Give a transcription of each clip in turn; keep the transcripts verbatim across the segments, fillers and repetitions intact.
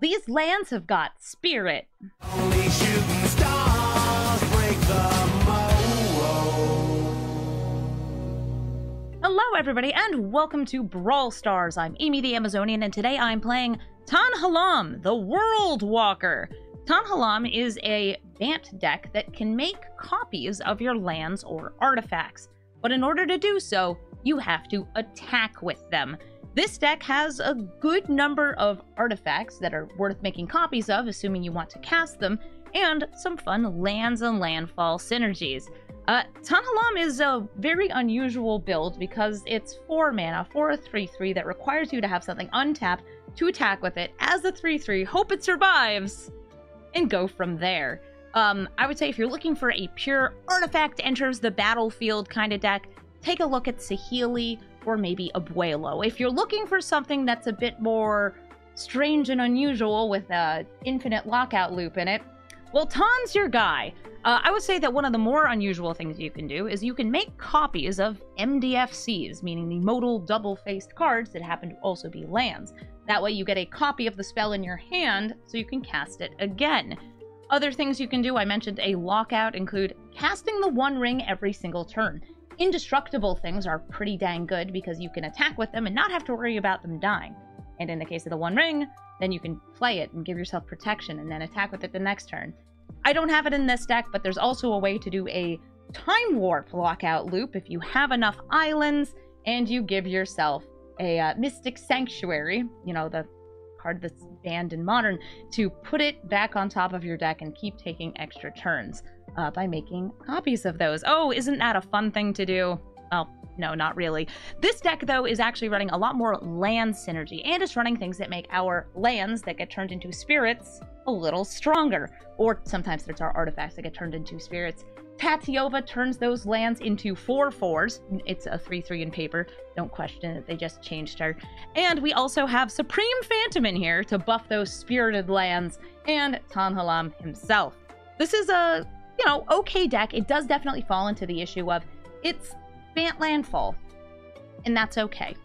These lands have got spirit. Only shooting stars break the mold. Hello everybody and welcome to Brawl Stars. I'm Amy the Amazonian and today I'm playing Tanhalam, the World Walker. Tanhalam is a Bant deck that can make copies of your lands or artifacts, but in order to do so, you have to attack with them. This deck has a good number of artifacts that are worth making copies of, assuming you want to cast them, and some fun lands and landfall synergies. Uh, Tanhalam is a very unusual build because it's four mana, for a three three that requires you to have something untapped to attack with it as a three three, hope it survives, and go from there. Um, I would say if you're looking for a pure artifact enters the battlefield kind of deck, take a look at Saheeli or maybe Abuelo. If you're looking for something that's a bit more strange and unusual with an infinite lockout loop in it, well, Tan's your guy. Uh, I would say that one of the more unusual things you can do is you can make copies of M D F Cs, meaning the modal double-faced cards that happen to also be lands. That way you get a copy of the spell in your hand so you can cast it again. Other things you can do, I mentioned a lockout, include casting the One Ring every single turn. Indestructible things are pretty dang good because you can attack with them and not have to worry about them dying. And in the case of the One Ring, then you can play it and give yourself protection and then attack with it the next turn. I don't have it in this deck, but there's also a way to do a Time Warp lockout loop if you have enough islands and you give yourself a uh, Mystic Sanctuary, you know, the card that's banned in Modern, to put it back on top of your deck and keep taking extra turns. Uh, by making copies of those. Oh, isn't that a fun thing to do? Oh, no, not really. This deck, though, is actually running a lot more land synergy, and it's running things that make our lands that get turned into spirits a little stronger. Or sometimes there's our artifacts that get turned into spirits. Tatyova turns those lands into four fours. It's a three three in paper. Don't question it. They just changed her. And we also have Supreme Phantom in here to buff those spirited lands, and Tanhalam himself. This is a... you know, okay deck. It does definitely fall into the issue of it's Bant Landfall, and that's okay.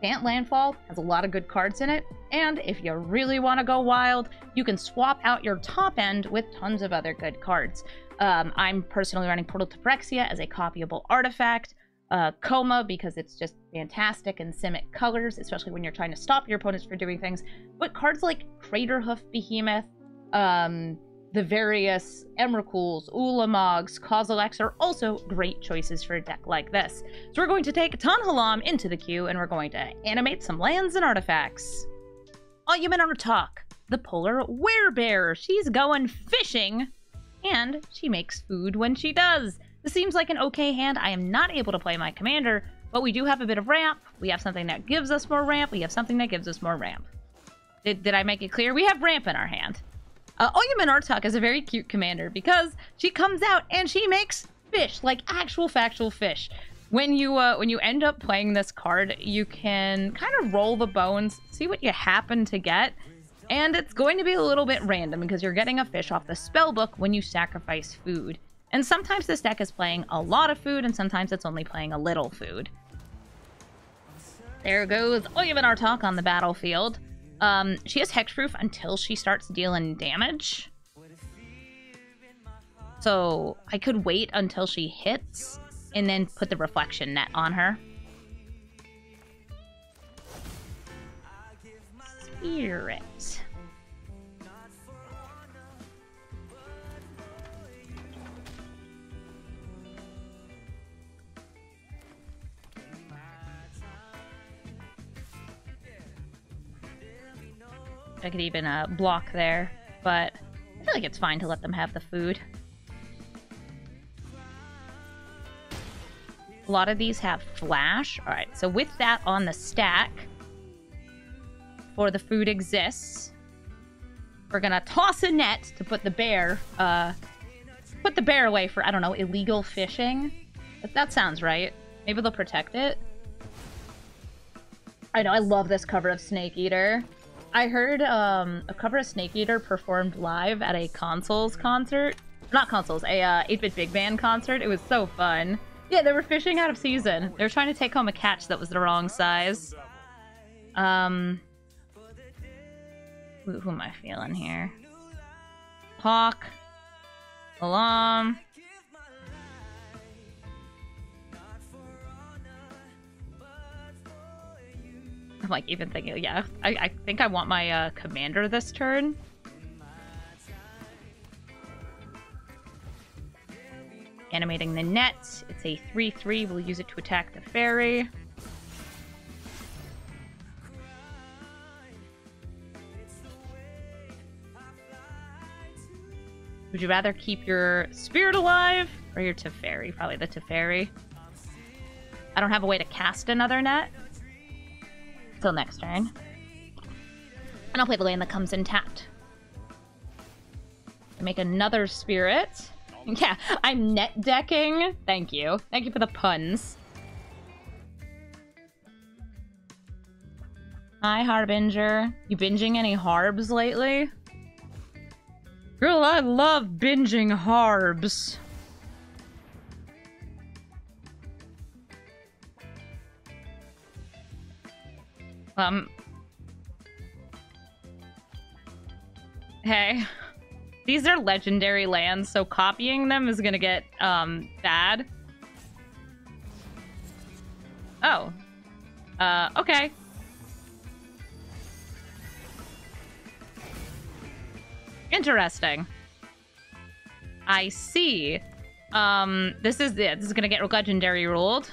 Bant Landfall has a lot of good cards in it, and if you really want to go wild, you can swap out your top end with tons of other good cards. Um, I'm personally running Portal to Phyrexia as a copyable artifact, uh, Coma because it's just fantastic in Simic colors, especially when you're trying to stop your opponents from doing things, but cards like Craterhoof Behemoth, um... the various Emrakuls, Ulamogs, Kozileks are also great choices for a deck like this. So we're going to take Tanhalam into the queue and we're going to animate some lands and artifacts. Oyumin Artok, the polar werebear. She's going fishing and she makes food when she does. This seems like an okay hand. I am not able to play my commander, but we do have a bit of ramp. We have something that gives us more ramp. We have something that gives us more ramp. Did, did I make it clear? We have ramp in our hand. Uh, Oyumin Artok is a very cute commander because she comes out and she makes fish, like actual factual fish. When you uh, when you end up playing this card, you can kind of roll the bones, see what you happen to get, and it's going to be a little bit random because you're getting a fish off the spellbook when you sacrifice food. And sometimes this deck is playing a lot of food, and sometimes it's only playing a little food. There goes Oyumin Artok on the battlefield. Um, she is hexproof until she starts dealing damage. So I could wait until she hits and then put the reflection net on her. Spirit. I could even uh, block there, but I feel like it's fine to let them have the food. A lot of these have flash. All right, so with that on the stack, for the food exists, we're gonna toss a net to put the bear, uh, put the bear away for, I don't know, illegal fishing. If that sounds right. Maybe they'll protect it. I know, I love this cover of Snake Eater. I heard um, a cover of Snake Eater performed live at a consoles concert. Not consoles, a uh, eight bit big band concert. It was so fun. Yeah, they were fishing out of season. They were trying to take home a catch that was the wrong size. Um, Who, who am I feeling here? Poq. Alarm. I'm like even thinking, yeah, I, I think I want my uh, commander this turn. Animating the net. It's a three three. We'll use it to attack the fairy. Would you rather keep your spirit alive or your Teferi? Probably the Teferi. I don't have a way to cast another net. Till next turn. And I'll play the land that comes in tapped. Make another spirit. Yeah, I'm net decking. Thank you. Thank you for the puns. Hi, Harbinger. You binging any harbs lately? Girl, I love binging harbs. Um. Hey. These are legendary lands, so copying them is gonna get, um, bad. Oh. Uh, okay. Interesting. I see. Um, this is it. This is gonna get legendary ruled.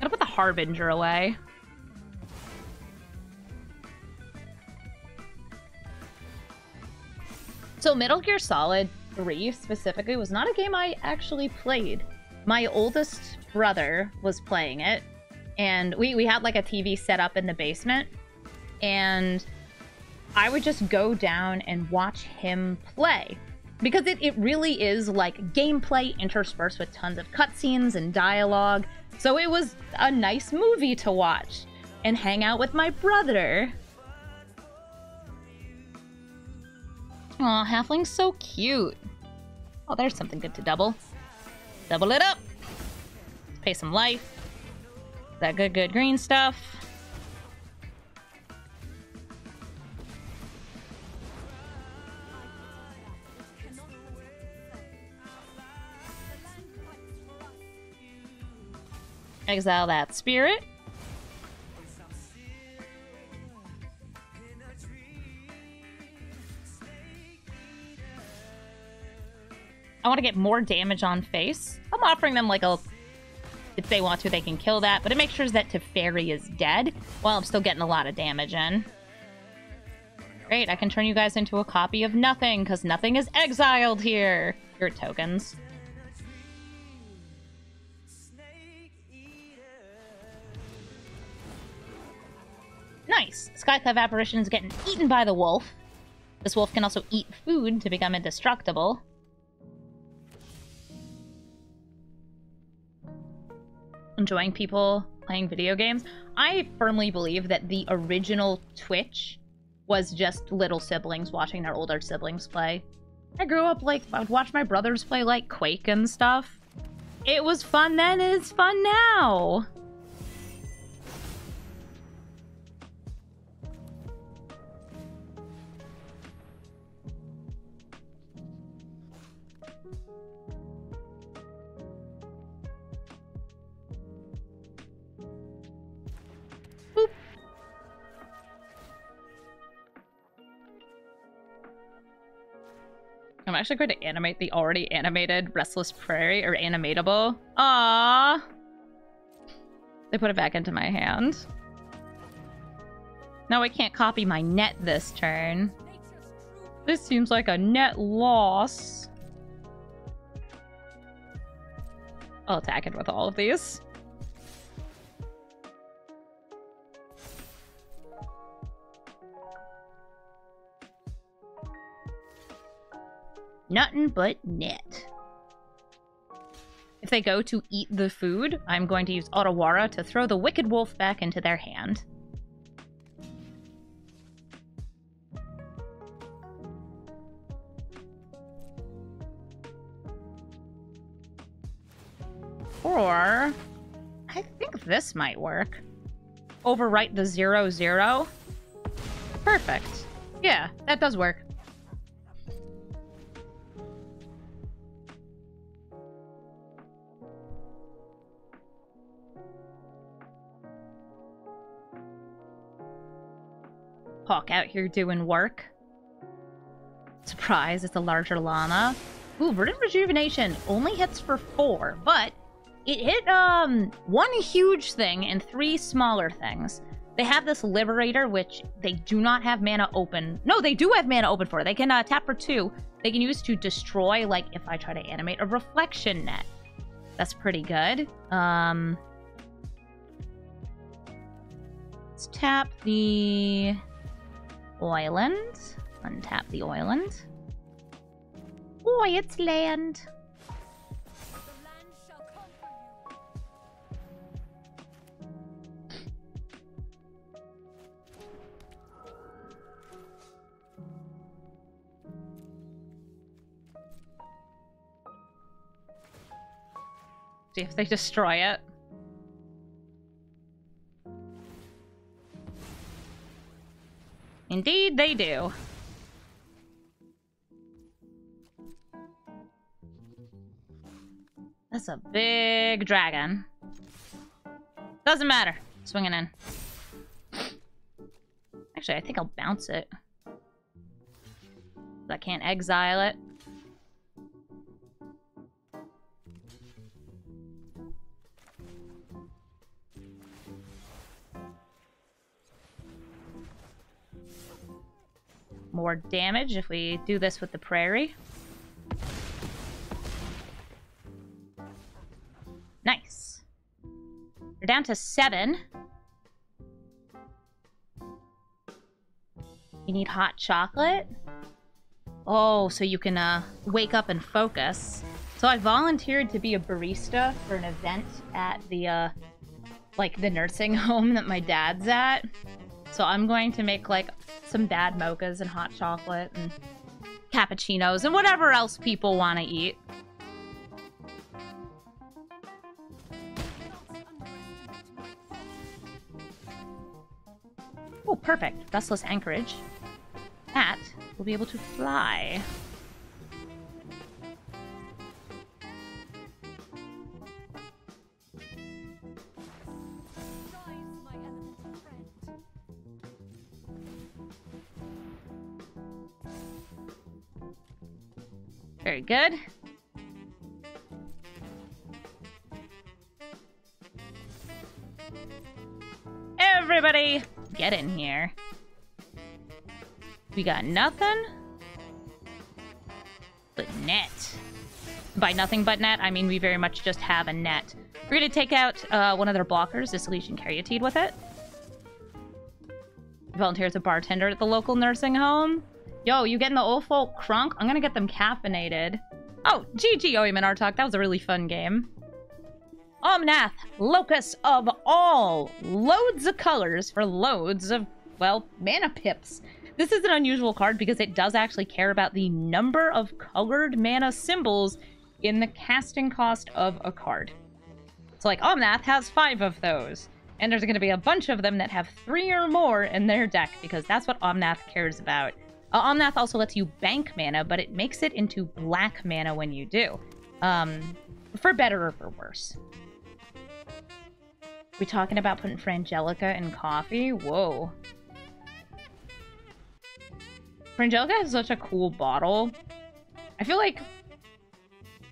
Gotta put the Harbinger away. So Metal Gear Solid three specifically was not a game I actually played. My oldest brother was playing it. And we, we had like a T V set up in the basement, and I would just go down and watch him play. Because it, it really is like gameplay interspersed with tons of cutscenes and dialogue. So it was a nice movie to watch and hang out with my brother. Aw, Halfling's so cute. Oh, there's something good to double. Double it up. Let's pay some life. That good, good green stuff. Exile that spirit. I want to get more damage on face. I'm offering them like a... If they want to, they can kill that, but it makes sure that Teferi is dead while I'm still getting a lot of damage in. Great, I can turn you guys into a copy of nothing, because nothing is exiled here. Your tokens. Nice! Skyclave Apparition is getting eaten by the wolf. This wolf can also eat food to become indestructible. Enjoying people playing video games. I firmly believe that the original Twitch was just little siblings watching their older siblings play. I grew up like, I would watch my brothers play like Quake and stuff. It was fun then, and it's fun now. I'm actually going to animate the already animated Restless Prairie, or animatable. Aww! They put it back into my hand. No, I can't copy my net this turn. This seems like a net loss. I'll attack it with all of these. Nothing but net. If they go to eat the food, I'm going to use Otawara to throw the Wicked Wolf back into their hand. Or I think this might work. Overwrite the zero zero. Perfect. Yeah, that does work. Poq out here doing work. Surprise, it's a larger llama. Ooh, Verdant Rejuvenation only hits for four, but it hit um one huge thing and three smaller things. They have this Liberator, which they do not have mana open. No, they do have mana open for. They can uh, tap for two. They can use to destroy, like, if I try to animate a Reflection Net. That's pretty good. Um, let's tap the Oiland. Untap the Oiland. Boy, it's land. See if they destroy it. Indeed, they do. That's a big dragon. Doesn't matter. Swinging in. Actually, I think I'll bounce it. I can't exile it. More damage if we do this with the prairie. Nice. We're down to seven. You need hot chocolate? Oh, so you can uh, wake up and focus. So I volunteered to be a barista for an event at the, uh, like, the nursing home that my dad's at. So I'm going to make, like, some bad mochas and hot chocolate and cappuccinos and whatever else people want to eat. Oh, perfect. Restless Anchorage. That will be able to fly. Very good. Everybody, get in here. We got nothing but net. By nothing but net, I mean we very much just have a net. We're going to take out uh, one of their blockers, this Elysian Caryatide, with it. Volunteer as a bartender at the local nursing home. Yo, you getting the old folk crunk? I'm gonna get them caffeinated. Oh, G G, Oyumin Artok. That was a really fun game. Omnath, Locus of All. Loads of colors for loads of, well, mana pips. This is an unusual card because it does actually care about the number of colored mana symbols in the casting cost of a card. So, like, Omnath has five of those. And there's gonna be a bunch of them that have three or more in their deck because that's what Omnath cares about. Uh, Omnath also lets you bank mana, but it makes it into black mana when you do. Um, for better or for worse. We talking about putting Frangelica in coffee? Whoa. Frangelica has such a cool bottle. I feel like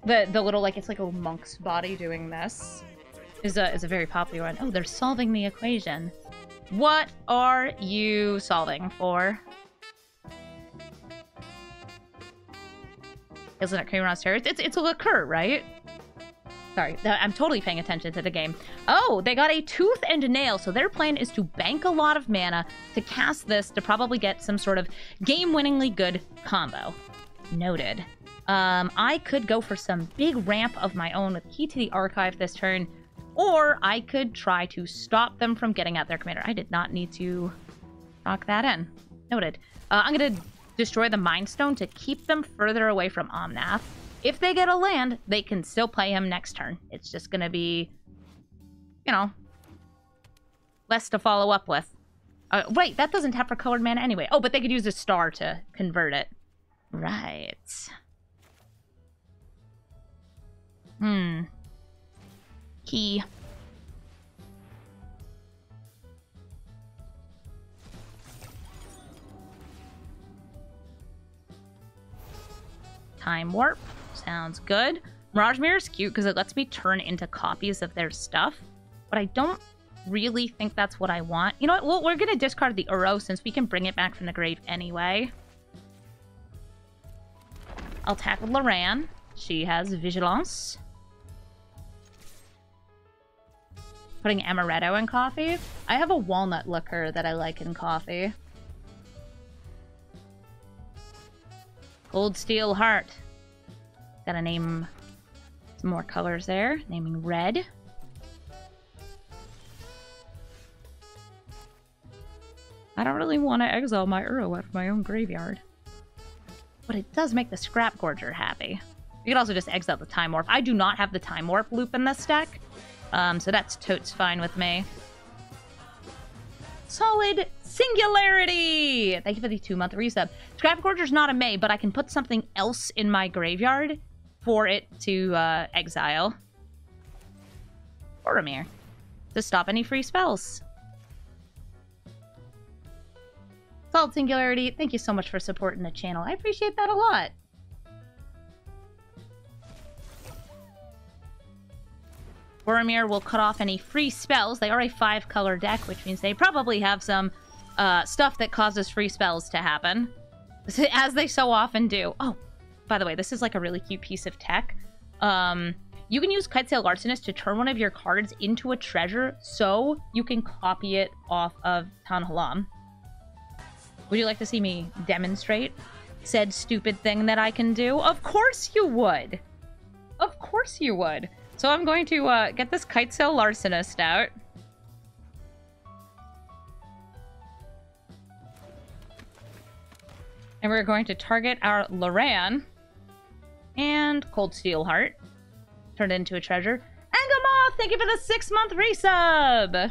the the little, like, it's like a monk's body doing this is a, is a very popular one. Oh, they're solving the equation. What are you solving for? Isn't it cream on stairs? It's, it's a liqueur, right? Sorry, I'm totally paying attention to the game. Oh, they got a Tooth and Nail, so their plan is to bank a lot of mana to cast this to probably get some sort of game-winningly good combo. Noted. Um, I could go for some big ramp of my own with Key to the Archive this turn, or I could try to stop them from getting out their commander. I did not need to knock that in. Noted. Uh, I'm going to destroy the Mind Stone to keep them further away from Omnath. If they get a land, they can still play him next turn. It's just going to be you know, less to follow up with. Uh, wait, that doesn't tap for colored mana anyway. Oh, but they could use a star to convert it. Right. Hmm. Key. Time Warp. Sounds good. Mirage Mirror is cute because it lets me turn into copies of their stuff. But I don't really think that's what I want. You know what? Well, we're going to discard the Uro since we can bring it back from the grave anyway. I'll tackle Loran. She has Vigilance. Putting Amaretto in coffee. I have a walnut liquor that I like in coffee. Cold Steel Heart. Gotta name some more colors there. Naming red. I don't really want to exile my Uro out of my own graveyard. But it does make the Scrap Gorger happy. You could also just exile the Time Warp. I do not have the Time Warp loop in this deck. Um, so that's totes fine with me. Solid Singularity! Thank you for the two-month resub. Scrap Gorger's not a May, but I can put something else in my graveyard for it to uh, exile. Boromir. To stop any free spells. Solid Singularity, thank you so much for supporting the channel. I appreciate that a lot. Boromir will cut off any free spells. They are a five-color deck, which means they probably have some uh, stuff that causes free spells to happen, as they so often do. Oh, by the way, this is like a really cute piece of tech. Um, you can use Kitesail Larcenist to turn one of your cards into a treasure, so you can copy it off of Tanhalam. Would you like to see me demonstrate said stupid thing that I can do? Of course you would! Of course you would! So I'm going to uh, get this Kitesail Larcenist out. And we're going to target our Loran and Cold Steel Heart. Turned into a treasure. Angamoth, thank you for the six-month resub!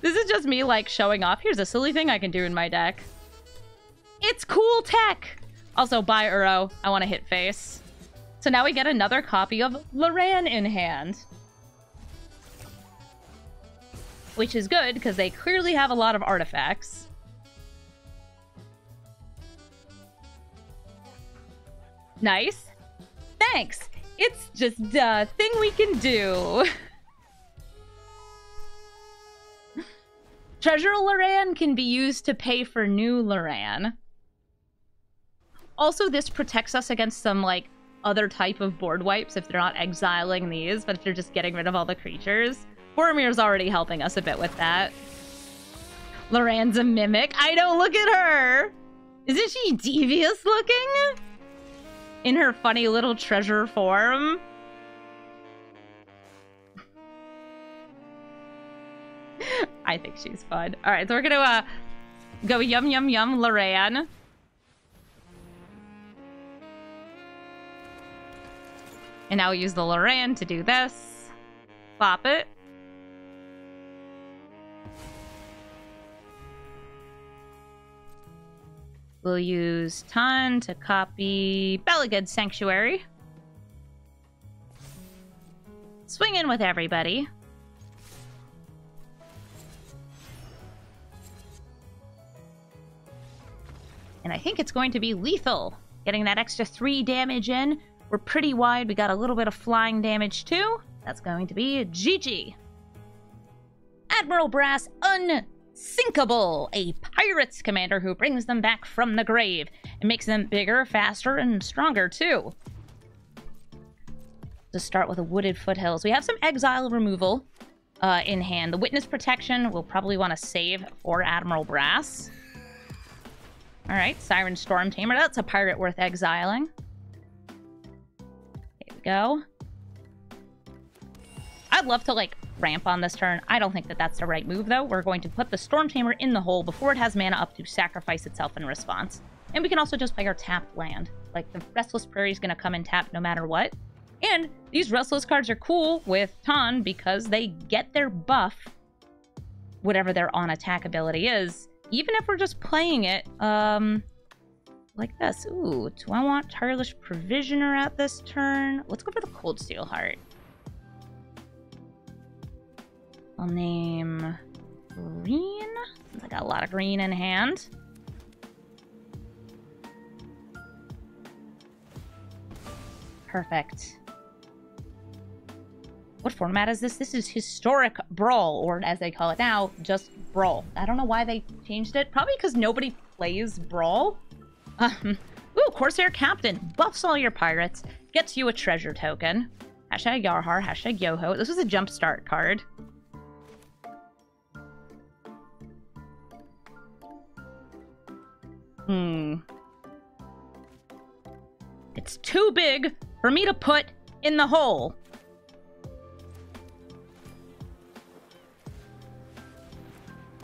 This is just me, like, showing off. Here's a silly thing I can do in my deck. It's cool tech! Also, bye, Uro. I want to hit face. So now we get another copy of Loran in hand. Which is good, because they clearly have a lot of artifacts. Nice. Thanks! It's just a thing we can do. Treasure Loran can be used to pay for new Loran. Also, this protects us against some, like, other type of board wipes if they're not exiling these, but if they're just getting rid of all the creatures. Boromir's already helping us a bit with that. Loran's a mimic. I know, look at her! Isn't she devious looking? In her funny little treasure form. I think she's fun. Alright, so we're gonna uh, go yum yum yum Loran. And now we use the Loran to do this. Plop it. We'll use Tan to copy Belagud's Sanctuary. Swing in with everybody. And I think it's going to be lethal. Getting that extra three damage in. We're pretty wide. We got a little bit of flying damage, too. That's going to be G G. Admiral Brass, Unsinkable. A pirate's commander who brings them back from the grave. And makes them bigger, faster, and stronger, too. To start with the Wooded Foothills. We have some exile removal uh, in hand. The Witness Protection we'll probably want to save for Admiral Brass. All right, Siren Storm Tamer. That's a pirate worth exiling. There we go. I'd love to, like, ramp on this turn. I don't think that that's the right move, though. We're going to put the Storm Tamer in the hole before it has mana up to sacrifice itself in response. And we can also just play our tapped land. Like, the Restless Prairie is going to come and tap no matter what. And these Restless cards are cool with Tan because they get their buff, whatever their on-attack ability is, even if we're just playing it um, like this. Ooh, do I want Tireless Provisioner at this turn? Let's go for the Cold Steel Heart. I'll name green, since I got a lot of green in hand. Perfect. What format is this? This is Historic Brawl, or as they call it now, just Brawl. I don't know why they changed it. Probably because nobody plays Brawl. Um, ooh, Corsair Captain. Buffs all your pirates. Gets you a treasure token. Hashtag Yarhar, hashtag Yoho. This was a Jumpstart card. Hmm. It's too big for me to put in the hole.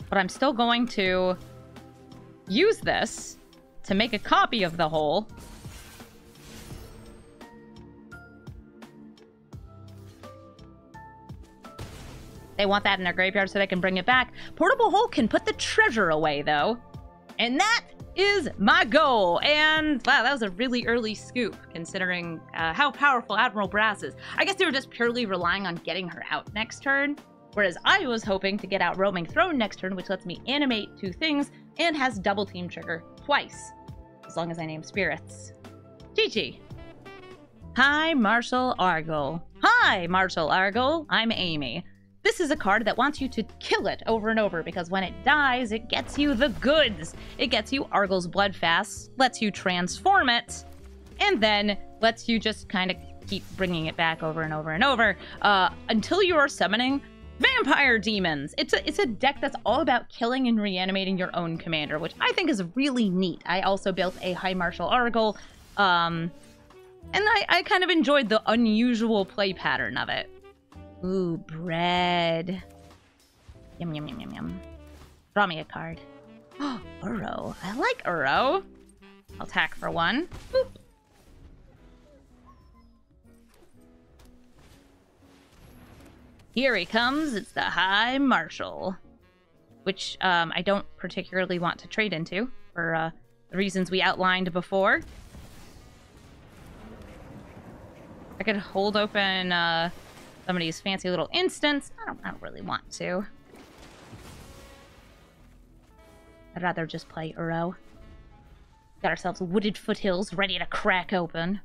But I'm still going to use this to make a copy of the hole. They want that in their graveyard so they can bring it back. Portable hole can put the treasure away, though. And that is my goal. And wow, that was a really early scoop considering uh, how powerful Admiral Brass is. I guess they were just purely relying on getting her out next turn, whereas I was hoping to get out Roaming Throne next turn, which lets me animate two things and has double team trigger twice, as long as I name spirits. G G. Hi, Marshall Argyle. Hi, Marshall Argyle. I'm Amy. This is a card that wants you to kill it over and over because when it dies, it gets you the goods. It gets you Argyle's Bloodfast, lets you transform it, and then lets you just kind of keep bringing it back over and over and over uh, until you are summoning vampire demons. It's a, it's a deck that's all about killing and reanimating your own commander, which I think is really neat. I also built a High Marshal Argyle, um, and I, I kind of enjoyed the unusual play pattern of it. Ooh, bread. Yum, yum, yum, yum, yum. Draw me a card. Oh, Uro. I like Uro. I'll attack for one. Boop. Here he comes. It's the High Marshal, which um, I don't particularly want to trade into for uh, the reasons we outlined before. I could hold open... Uh, Somebody's fancy little instance. I don't, I don't really want to. I'd rather just play Uro. Got ourselves Wooded Foothills ready to crack open.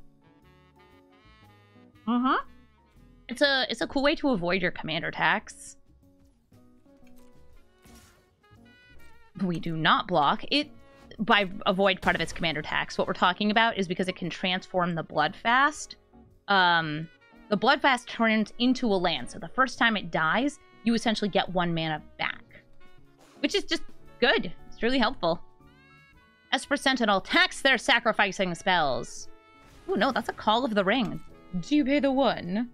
Uh-huh. It's a, it's a cool way to avoid your commander attacks. We do not block. It, by avoid part of its commander attacks, what we're talking about is because it can transform the Bloodfast. Um... The Bloodfast turns into a land, so the first time it dies, you essentially get one mana back. Which is just good. It's really helpful. Esper Sentinel attacks their sacrificing spells. Oh no, that's a Call of the Ring. Do you pay the one?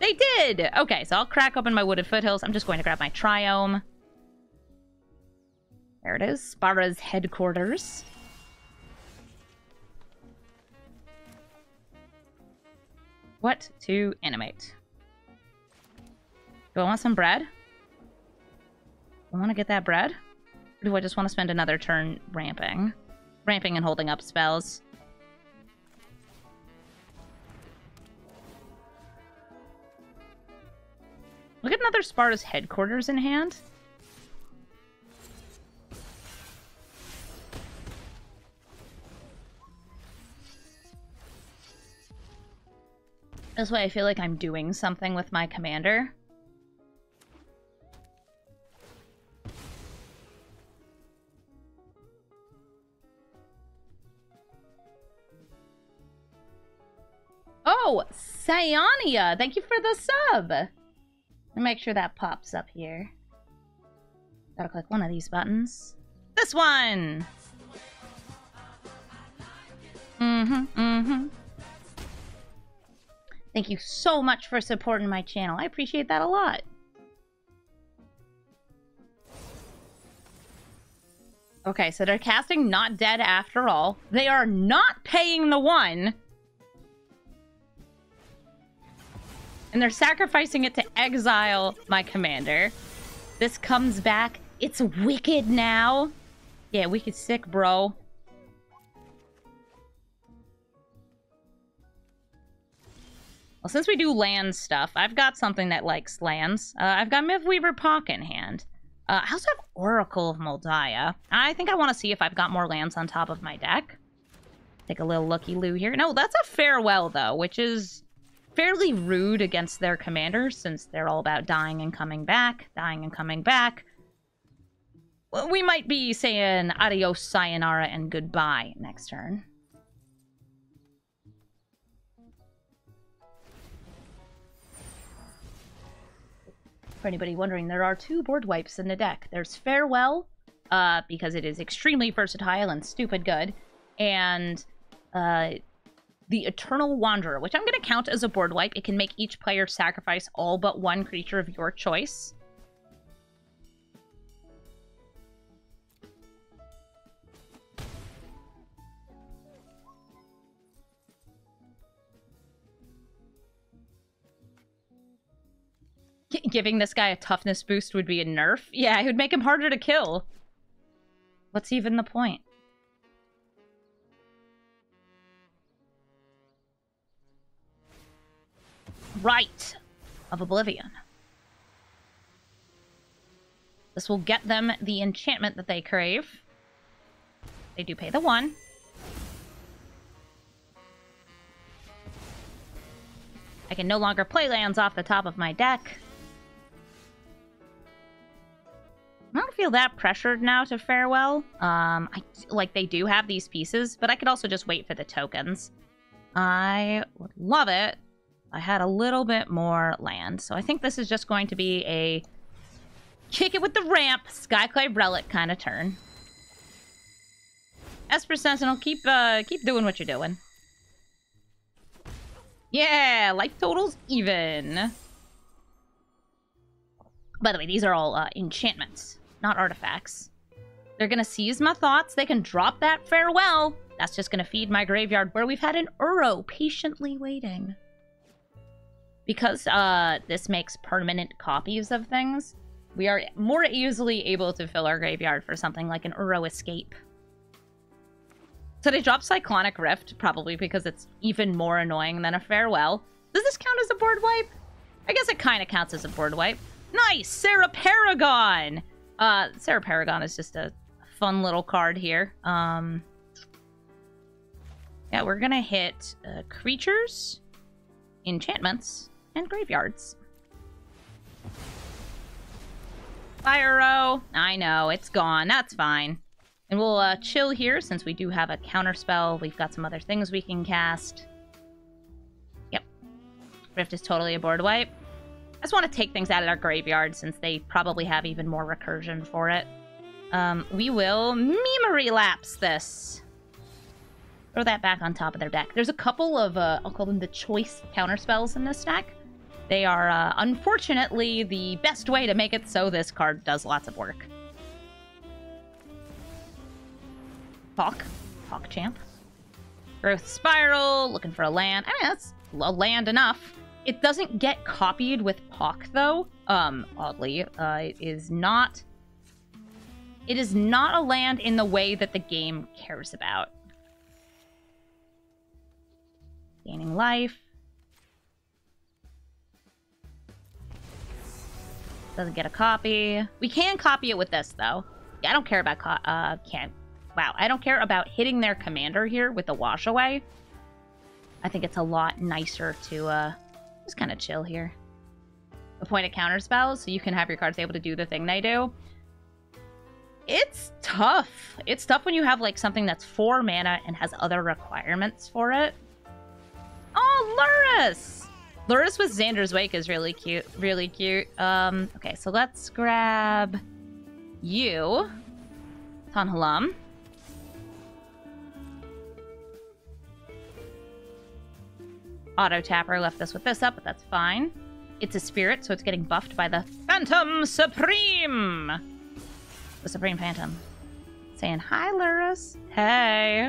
They did! Okay, so I'll crack open my Wooded Foothills. I'm just going to grab my Triome. There it is. Spara's Headquarters. What to animate? Do I want some bread? I want to get that bread? Or do I just want to spend another turn ramping? Ramping and holding up spells. We'll get another Sparta's Headquarters in hand. This way I feel like I'm doing something with my commander. Oh, Sayania! Thank you for the sub! Let me make sure that pops up here. Gotta click one of these buttons. This one! Mm-hmm, mm-hmm. Thank you so much for supporting my channel. I appreciate that a lot. Okay, so they're casting Not Dead after all. They are not paying the one. and they're sacrificing it to exile my commander. This comes back. It's wicked now. Yeah, wicked sick, bro. Well, since we do land stuff, I've got something that likes lands. Uh, I've got Mythweaver Poq in hand. Uh, I also have Oracle of Moldiah. I think I want to see if I've got more lands on top of my deck. Take a little looky-loo here. No, that's a Farewell, though, which is fairly rude against their commanders, since they're all about dying and coming back, dying and coming back. Well, we might be saying adios, sayonara, and goodbye next turn. For anybody wondering, there are two board wipes in the deck. There's Farewell, uh, because it is extremely versatile and stupid good, and uh, the Eternal Wanderer, which I'm going to count as a board wipe. It can make each player sacrifice all but one creature of your choice. Giving this guy a toughness boost would be a nerf. Yeah, it would make him harder to kill. What's even the point? Rite of Oblivion. This will get them the enchantment that they crave. They do pay the one. I can no longer play lands off the top of my deck. I don't feel that pressured now to Farewell. Um, I, like, they do have these pieces, but I could also just wait for the tokens. I would love it. I had a little bit more land, so I think this is just going to be a kick it with the ramp, Skyclave Relic kind of turn. Esper Sentinel, keep, uh, keep doing what you're doing. Yeah, life total's even. By the way, these are all uh, enchantments, not artifacts. They're going to seize my thoughts. They can drop that Farewell. That's just going to feed my graveyard, where we've had an Uro patiently waiting. Because uh, this makes permanent copies of things, we are more easily able to fill our graveyard for something like an Uro Escape. So they dropped Cyclonic Rift, probably because it's even more annoying than a Farewell. Does this count as a board wipe? I guess it kind of counts as a board wipe. Nice! Sarah Paragon! Uh, Sarah Paragon is just a fun little card here. Um, yeah, we're gonna hit uh, creatures, enchantments, and graveyards. Fire-o! I know, it's gone. That's fine. And we'll uh, chill here, since we do have a counterspell. We've got some other things we can cast. Yep. Rift is totally a board wipe. I just want to take things out of our graveyard, since they probably have even more recursion for it. Um, we will memory lapse this. Throw that back on top of their deck. There's a couple of, uh, I'll call them the choice counterspells in this deck. They are, uh, unfortunately, the best way to make it so this card does lots of work. Poq. Poq champ. Growth Spiral, looking for a land. I mean, that's a land enough. It doesn't get copied with Poq, though. Um, oddly, uh, it is not. It is not a land in the way that the game cares about. Gaining life. Doesn't get a copy. We can copy it with this, though. Yeah, I don't care about co uh can't. Wow, I don't care about hitting their commander here with the wash away. I think it's a lot nicer to uh. Just kind of chill here. Appoint a counter spell so you can have your cards able to do the thing they do. It's tough. It's tough when you have like something that's four mana and has other requirements for it. Oh, Lurrus! Lurrus with Xander's Wake is really cute. Really cute. Um, okay, so let's grab you. Tanhalam. Auto Tapper left this with this up, but that's fine. It's a spirit, so it's getting buffed by the Phantom Supreme! The Supreme Phantom. Saying, hi, Lurrus. Hey.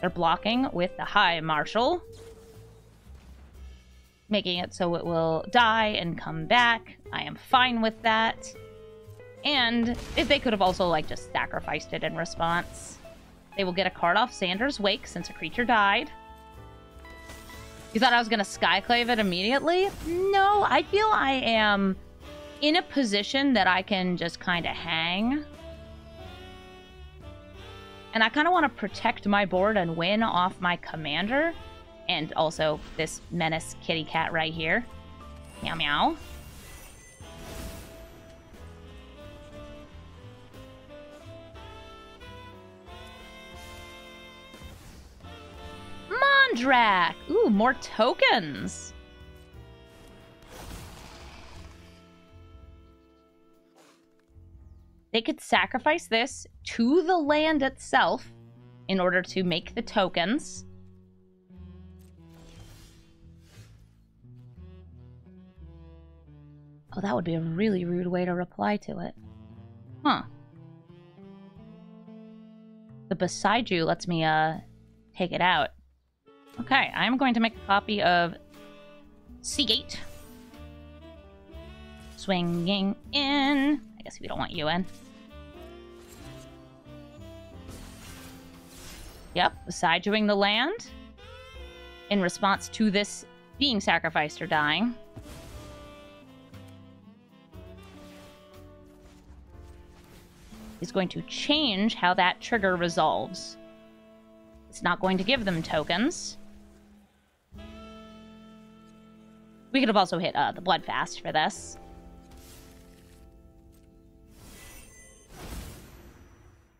They're blocking with the High Marshal, making it so it will die and come back. I am fine with that. And if they could have also, like, just sacrificed it in response. They will get a card off Xander's Wake since a creature died. You thought I was going to Skyclave it immediately? No, I feel I am in a position that I can just kind of hang. And I kind of want to protect my board and win off my commander. And also this menace kitty cat right here. Meow meow. Mondrak! Ooh, more tokens! They could sacrifice this to the land itself in order to make the tokens. Oh, that would be a really rude way to reply to it. Huh. The Beside You lets me uh, take it out. Okay, I'm going to make a copy of Seagate. Swinging in. I guess we don't want you in. Yep, Beside Youing the land. In response to this being sacrificed or dying. Is going to change how that trigger resolves. It's not going to give them tokens. We could have also hit uh, the Bloodfast for this.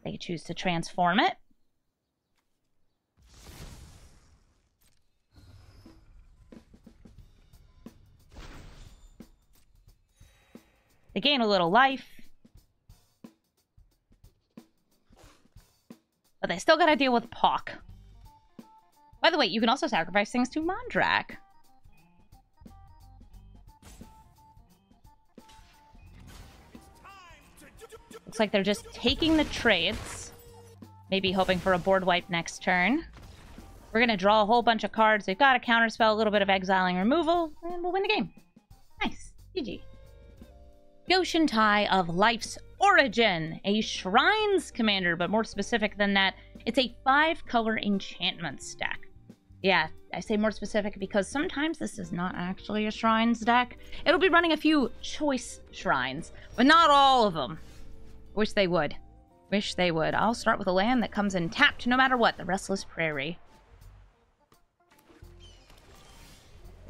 They could choose to transform it. They gain a little life. But they still gotta deal with Poq. By the way, you can also sacrifice things to Mondrak. Looks like they're just taking the trades. Maybe hoping for a board wipe next turn. We're gonna draw a whole bunch of cards. They've got a counterspell, a little bit of exiling removal, and we'll win the game. Nice. G G. Goshen Tai of Life's Origin, a Shrines commander, but more specific than that, it's a five-color enchantment stack. Yeah, I say more specific because sometimes this is not actually a Shrines deck. It'll be running a few choice Shrines, but not all of them. Wish they would. Wish they would. I'll start with a land that comes in tapped no matter what, the Restless Prairie.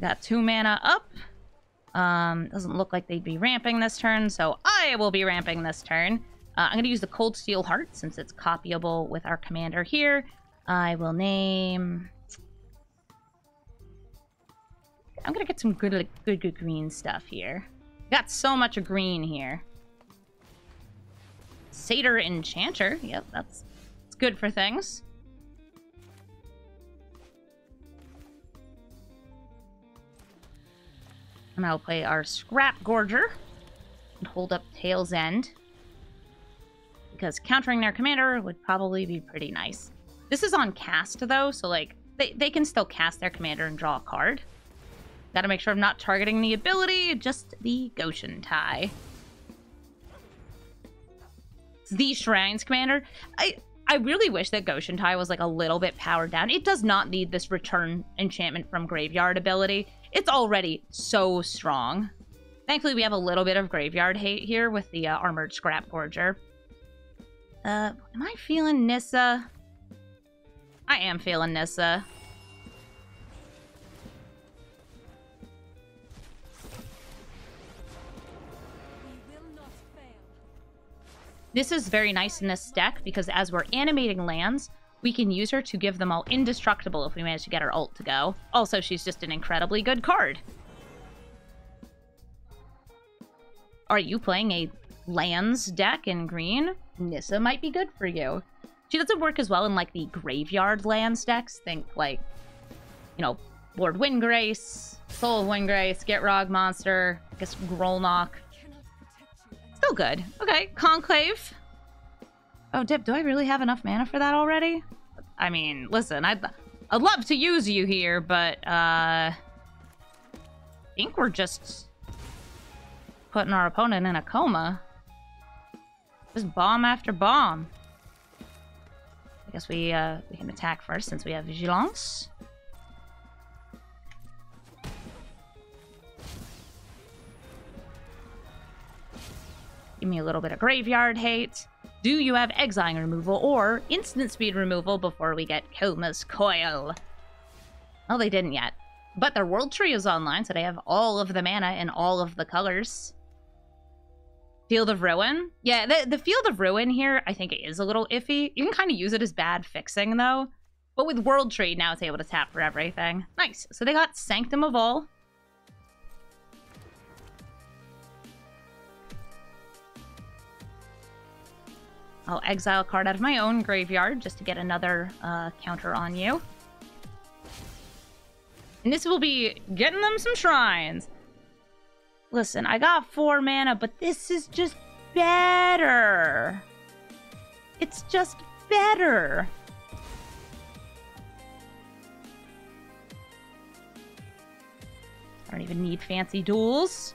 Got two mana up. Um, doesn't look like they'd be ramping this turn, so I will be ramping this turn. Uh, I'm going to use the Cold Steel Heart, since it's copyable with our commander here. I will name... I'm going to get some good, like, good, good green stuff here. Got so much of green here. Satyr Enchanter. Yep, that's, that's good for things. And I'll play our Scrap Gorger and hold up Tail's End, because countering their commander would probably be pretty nice. This is on cast, though, so, like, they, they can still cast their commander and draw a card. Gotta make sure I'm not targeting the ability, just the Goshen Tai. It's the Shrines commander. I, I really wish that Goshen Tai was, like, a little bit powered down. It does not need this Return Enchantment from Graveyard ability. It's already so strong. Thankfully, we have a little bit of graveyard hate here with the uh, Armored Scrap Gorger. Uh, am I feeling Nissa? I am feeling Nissa. We will not fail. This is very nice in this deck because as we're animating lands, we can use her to give them all indestructible if we manage to get her ult to go. Also, she's just an incredibly good card. Are you playing a lands deck in green? Nissa might be good for you. She doesn't work as well in, like, the graveyard lands decks. Think, like, you know, Lord Windgrace, Soul of Windgrace, Gitrog Monster, I guess Grolnok. Still good. Okay, Conclave. Oh, Dip, do I really have enough mana for that already? I mean, listen, I'd, I'd love to use you here, but uh, I think we're just putting our opponent in a coma. Just bomb after bomb. I guess we, uh, we can attack first since we have Vigilance. Give me a little bit of graveyard hate. Do you have exiling removal or instant speed removal before we get Coma's Coil? Well, they didn't yet. But their World Tree is online, so they have all of the mana and all of the colors. Field of Ruin? Yeah, the, the Field of Ruin here, I think it is a little iffy. You can kind of use it as bad fixing, though. But with World Tree, now it's able to tap for everything. Nice. So they got Sanctum of All. I'll exile a card out of my own graveyard just to get another uh, counter on you. And this will be getting them some shrines. Listen, I got four mana, but this is just better. It's just better. I don't even need fancy duels.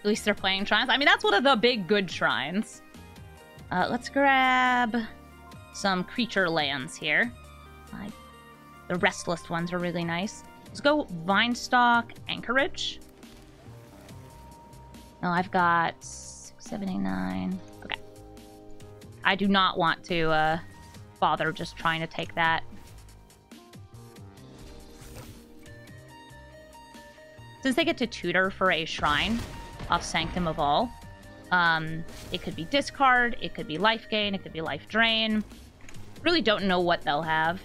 At least they're playing shrines. I mean, that's one of the big good shrines. Uh, let's grab some creature lands here. I, the Restless ones are really nice. Let's go Vinestock, Anchorage. No, I've got six seventy-nine. Okay. I do not want to uh, bother just trying to take that. Since they get to tutor for a shrine off Sanctum of All. Um, it could be discard, it could be life gain, it could be life drain. Really don't know what they'll have.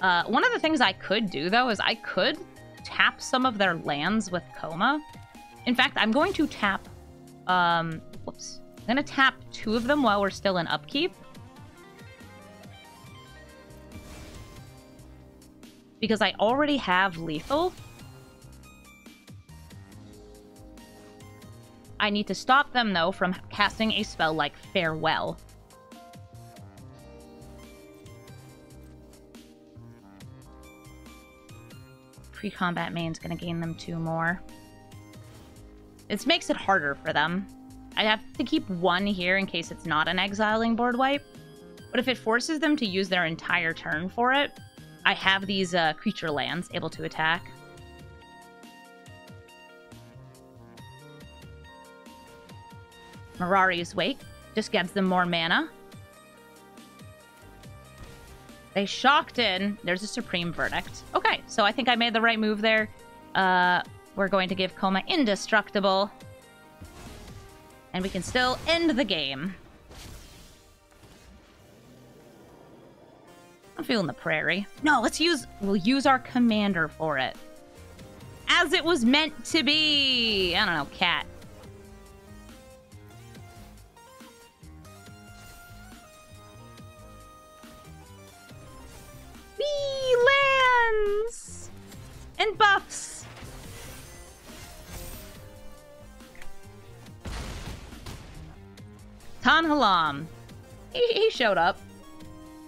Uh, one of the things I could do, though, is I could tap some of their lands with Coma. In fact, I'm going to tap... Um, whoops. I'm going to tap two of them while we're still in upkeep. Because I already have lethal. I need to stop them, though, from casting a spell like Farewell. Pre-combat main's gonna gain them two more. This makes it harder for them. I have to keep one here in case it's not an exiling board wipe. But if it forces them to use their entire turn for it, I have these uh, creature lands able to attack. Mirari's Wake just gives them more mana. They shocked in. There's a Supreme Verdict. Okay, so I think I made the right move there. Uh, we're going to give Coma Indestructible. And we can still end the game. I'm feeling the prairie. No, let's use... We'll use our commander for it. As it was meant to be! I don't know, cat. Lands and buffs. Tanhalam. He, he showed up.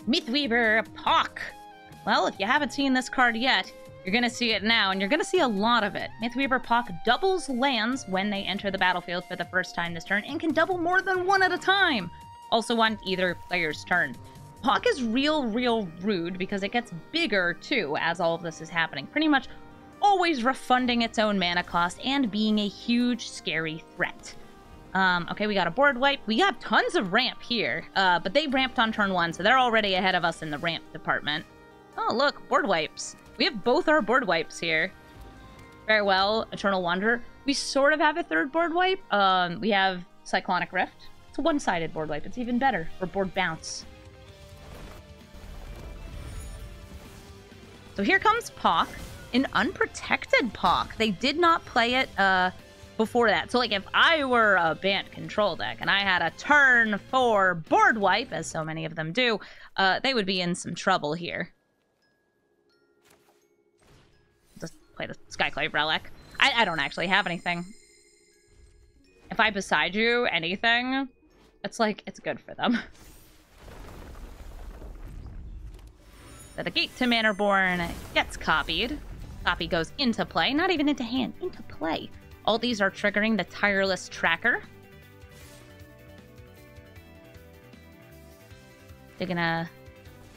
Mythweaver Poq. Well, if you haven't seen this card yet, you're going to see it now, and you're going to see a lot of it. Mythweaver Poq doubles lands when they enter the battlefield for the first time this turn and can double more than one at a time. Also on either player's turn. Poq is real, real rude because it gets bigger, too, as all of this is happening. Pretty much always refunding its own mana cost and being a huge, scary threat. Um, okay, we got a board wipe. We got tons of ramp here, uh, but they ramped on turn one, so they're already ahead of us in the ramp department. Oh, look, board wipes. We have both our board wipes here. Farewell, Eternal Wanderer. We sort of have a third board wipe. Um, we have Cyclonic Rift. It's a one-sided board wipe. It's even better. Or board bounce. So here comes Poq, an unprotected Poq. They did not play it uh, before that. So, like, if I were a Bant control deck and I had a turn four board wipe, as so many of them do, uh, they would be in some trouble here. Just play the Skyclave Relic. I, I don't actually have anything. If I beside you anything, It's like, it's good for them. So the gate to Manorborn gets copied. Copy goes into play. Not even into hand, into play. All these are triggering the Tireless Tracker. They're gonna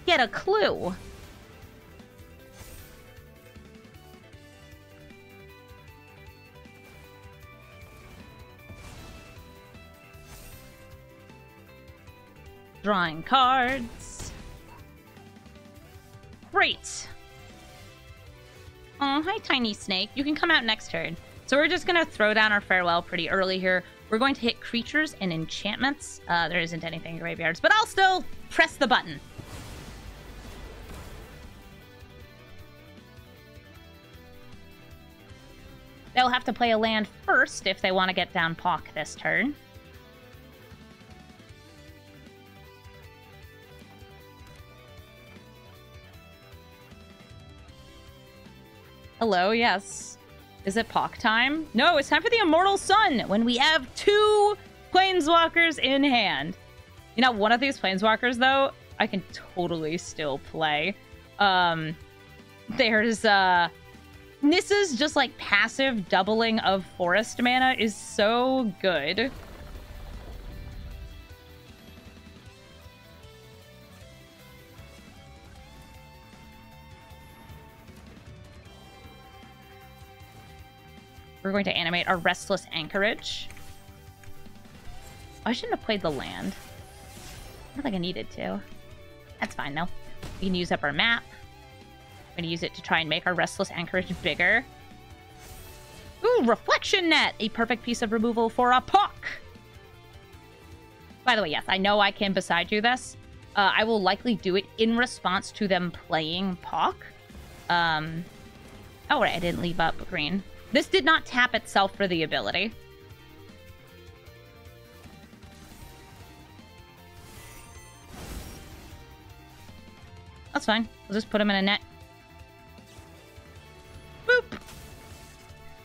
get a clue. Drawing cards. Great. Oh, hi, Tiny Snake. You can come out next turn. So we're just going to throw down our Farewell pretty early here. We're going to hit creatures and enchantments. Uh, there isn't anything in graveyards, but I'll still press the button. They'll have to play a land first if they want to get down Poq this turn. Hello, yes. Is it Poq time? No, it's time for the Immortal Sun when we have two Planeswalkers in hand. You know, one of these Planeswalkers, though, I can totally still play. Um, there's, uh... Nissa's just, like, passive doubling of forest mana is so good. We're going to animate our Restless Anchorage. I shouldn't have played the land. I don't think I needed to. That's fine, though. We can use up our map. We're going to use it to try and make our Restless Anchorage bigger. Ooh, Reflection Net! A perfect piece of removal for a Poq! By the way, yes, I know I can beside you this. Uh, I will likely do it in response to them playing Poq. Um, oh, right, I didn't leave up green. This did not tap itself for the ability. That's fine. We'll just put him in a net. Boop!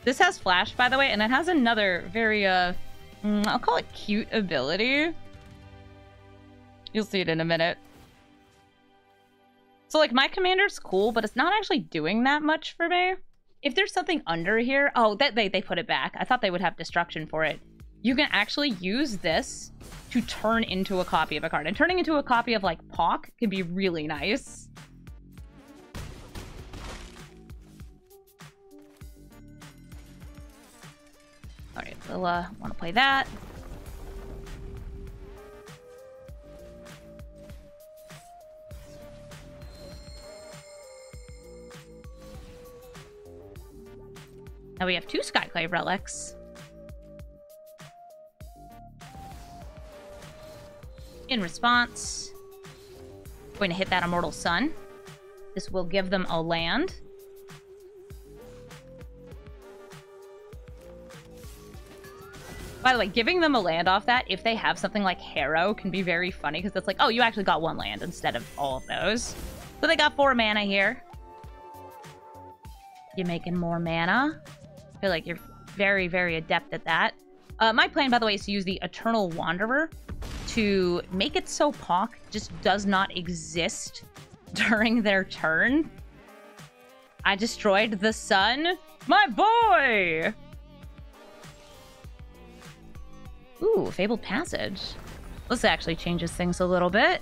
This has flash, by the way, and it has another very, uh... I'll call it cute ability. You'll see it in a minute. So, like, my commander's cool, but it's not actually doing that much for me. If there's something under here... Oh, that they, they put it back. I thought they would have destruction for it. You can actually use this to turn into a copy of a card. And turning into a copy of, like, Poq can be really nice. Alright, we'll uh, want to play that. Now we have two Skyclave Relics. In response, I'm going to hit that Immortal Sun. This will give them a land. By the way, giving them a land off that, if they have something like Harrow, can be very funny, because it's like, oh, you actually got one land instead of all of those. So they got four mana here. You're making more mana. I feel like you're very, very adept at that. Uh, my plan, by the way, is to use the Eternal Wanderer to make it so Poq just does not exist during their turn. I destroyed the sun. My boy! Ooh, Fabled Passage. This actually changes things a little bit.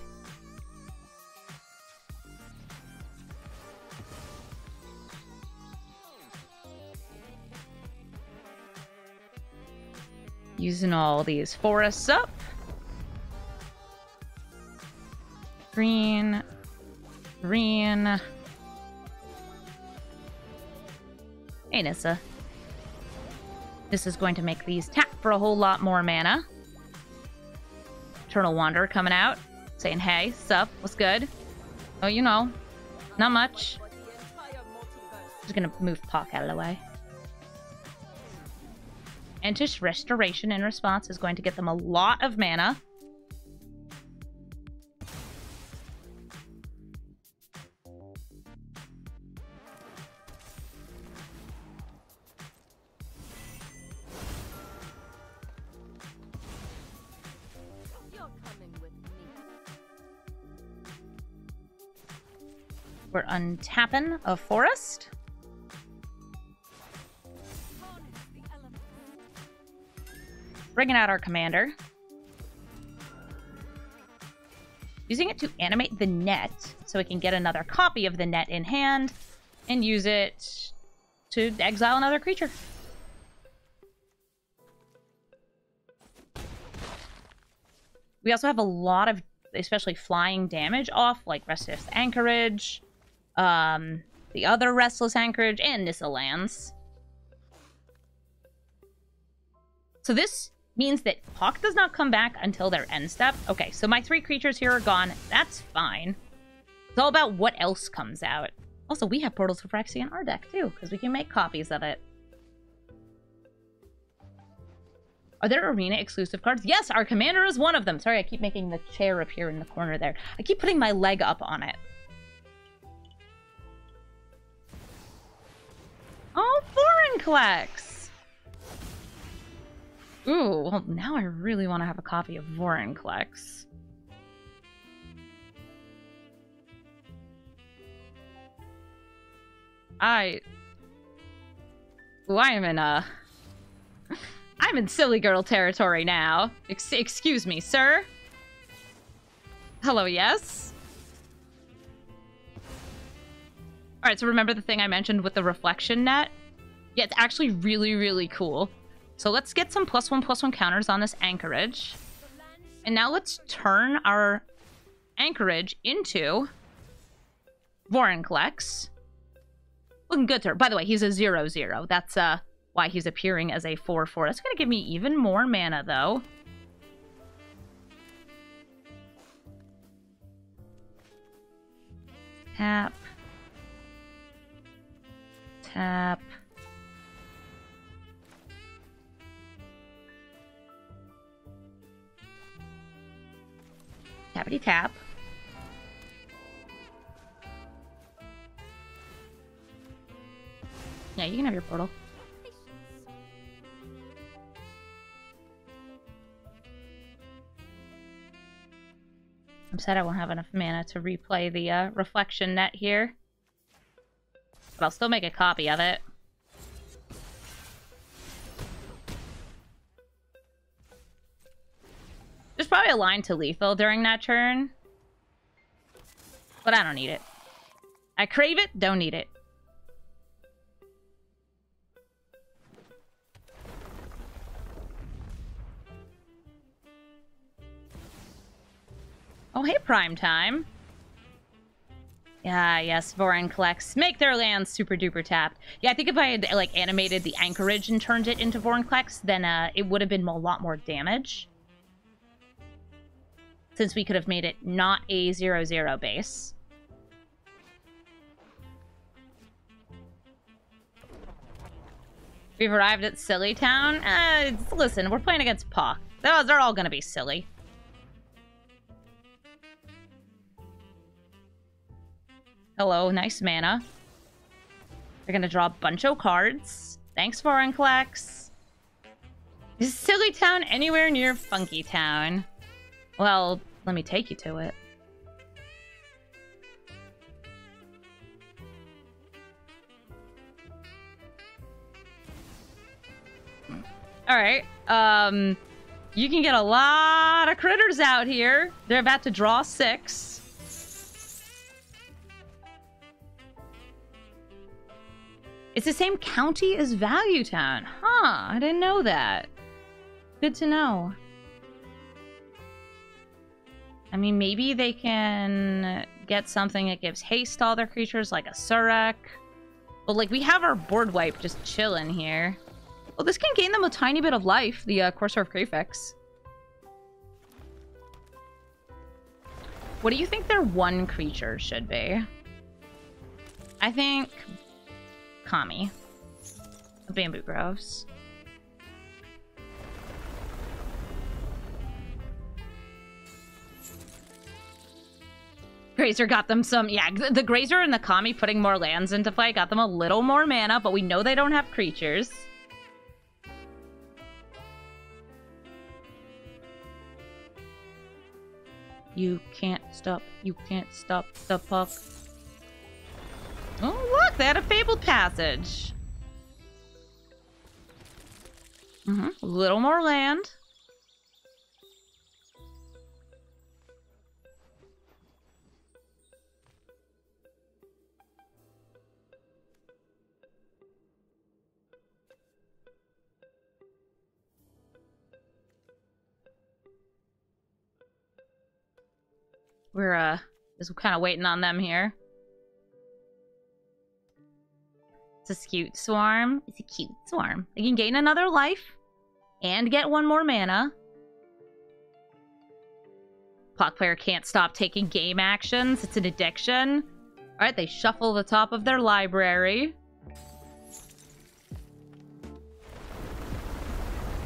Using all these forests up. Green. Green. Hey, Nissa. This is going to make these tap for a whole lot more mana. Eternal Wanderer coming out. Saying, hey, sup, what's good? Oh, you know. Not much. Just gonna move Poq out of the way. Entish Restoration in response is going to get them a lot of mana. We're untapping a forest. Bringing out our commander. Using it to animate the net so we can get another copy of the net in hand and use it to exile another creature. We also have a lot of, especially flying damage off, like Restless Anchorage, um, the other Restless Anchorage, and Nissa Lands. So this means that Poq does not come back until their end step. Okay, so my three creatures here are gone. That's fine. It's all about what else comes out. Also, we have Portal to Phyrexia in our deck, too, because we can make copies of it. Are there arena-exclusive cards? Yes, our commander is one of them. Sorry, I keep making the chair appear in the corner there. I keep putting my leg up on it. Oh, foreign Klex! Ooh, well, now I really want to have a copy of Vorin Klex. I... Ooh, I am in a... I'm in silly girl territory now. Ex excuse me, sir. Hello, yes. All right, so remember the thing I mentioned with the reflection net? Yeah, it's actually really, really cool. So let's get some plus one, plus one counters on this anchorage. And now let's turn our anchorage into Vorinclex. Looking good to her. By the way, he's a zero, zero. That's, uh... why he's appearing as a four four. That's going to give me even more mana, though. Tap. Tap. Tappity tap. Yeah, you can have your portal. I'm sad I won't have enough mana to replay the uh, reflection net here. But I'll still make a copy of it. There's probably a line to lethal during that turn. But I don't need it. I crave it, don't need it. Oh, hey, Prime Time. Yeah, yes, Vorinclex. Make their lands super-duper tapped. Yeah, I think if I had, like, animated the Anchorage and turned it into Vorinclex, then uh, it would have been a lot more damage. Since we could have made it not a zero zero base. We've arrived at Silly Town. Uh, listen, we're playing against Poq. They're, they're all gonna be silly. Hello, nice mana. They're gonna draw a bunch of cards. Thanks, Vorinclex. Is Silly Town anywhere near Funky Town? Well, let me take you to it. Alright, um... you can get a lot of critters out here. They're about to draw six. It's the same county as Value Town. Huh, I didn't know that. Good to know. I mean, maybe they can get something that gives haste to all their creatures, like a Surak. But, like, we have our board wipe just chilling here. Well, this can gain them a tiny bit of life, the uh, Courser of Crefix. What do you think their one creature should be? I think... Kami. Bamboo Groves. Grazer got them some... Yeah, the Grazer and the Kami putting more lands into play got them a little more mana, but we know they don't have creatures. You can't stop. You can't stop the Poq. look, they had a fabled passage. Mm-hmm. A little more land. We're uh, just kind of waiting on them here. It's a cute swarm. It's a cute swarm. They can gain another life and get one more mana. Poq player can't stop taking game actions. It's an addiction. All right, they shuffle the top of their library.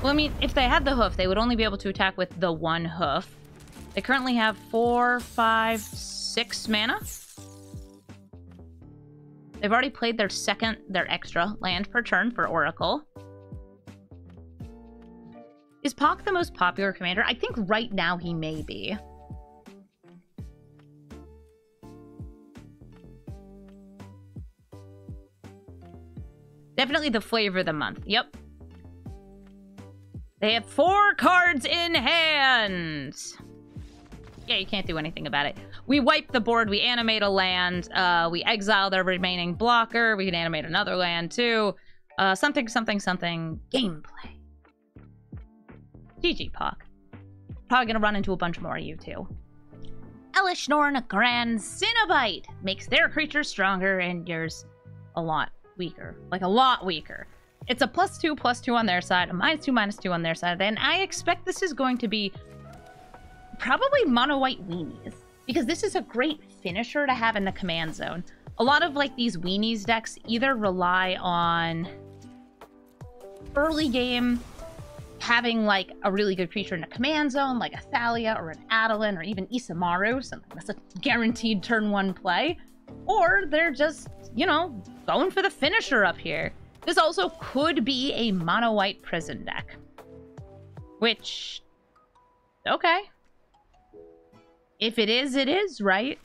Well, I mean, if they had the hoof, they would only be able to attack with the one hoof. They currently have four, five, six mana. They've already played their second, their extra land per turn for Oracle. Is Poq the most popular commander? I think right now he may be. Definitely the flavor of the month. Yep. They have four cards in hand. Yeah, you can't do anything about it. We wipe the board, we animate a land, uh, we exile their remaining blocker, we can animate another land too. Uh, something, something, something. Gameplay. G G, Poq. Probably gonna run into a bunch more of you two. Elishnorn Grand Cinnabite makes their creatures stronger and yours a lot weaker. Like a lot weaker. It's a plus two, plus two on their side, a minus two, minus two on their side. Then I expect this is going to be probably mono white weenies, because this is a great finisher to have in the command zone. A lot of like these weenies decks either rely on early game having like a really good creature in the command zone, like a Thalia or an Adelan or even Isamaru, something that's a guaranteed turn one play, or they're just, you know, going for the finisher up here. This also could be a mono white prison deck, which, okay. If it is, it is, right?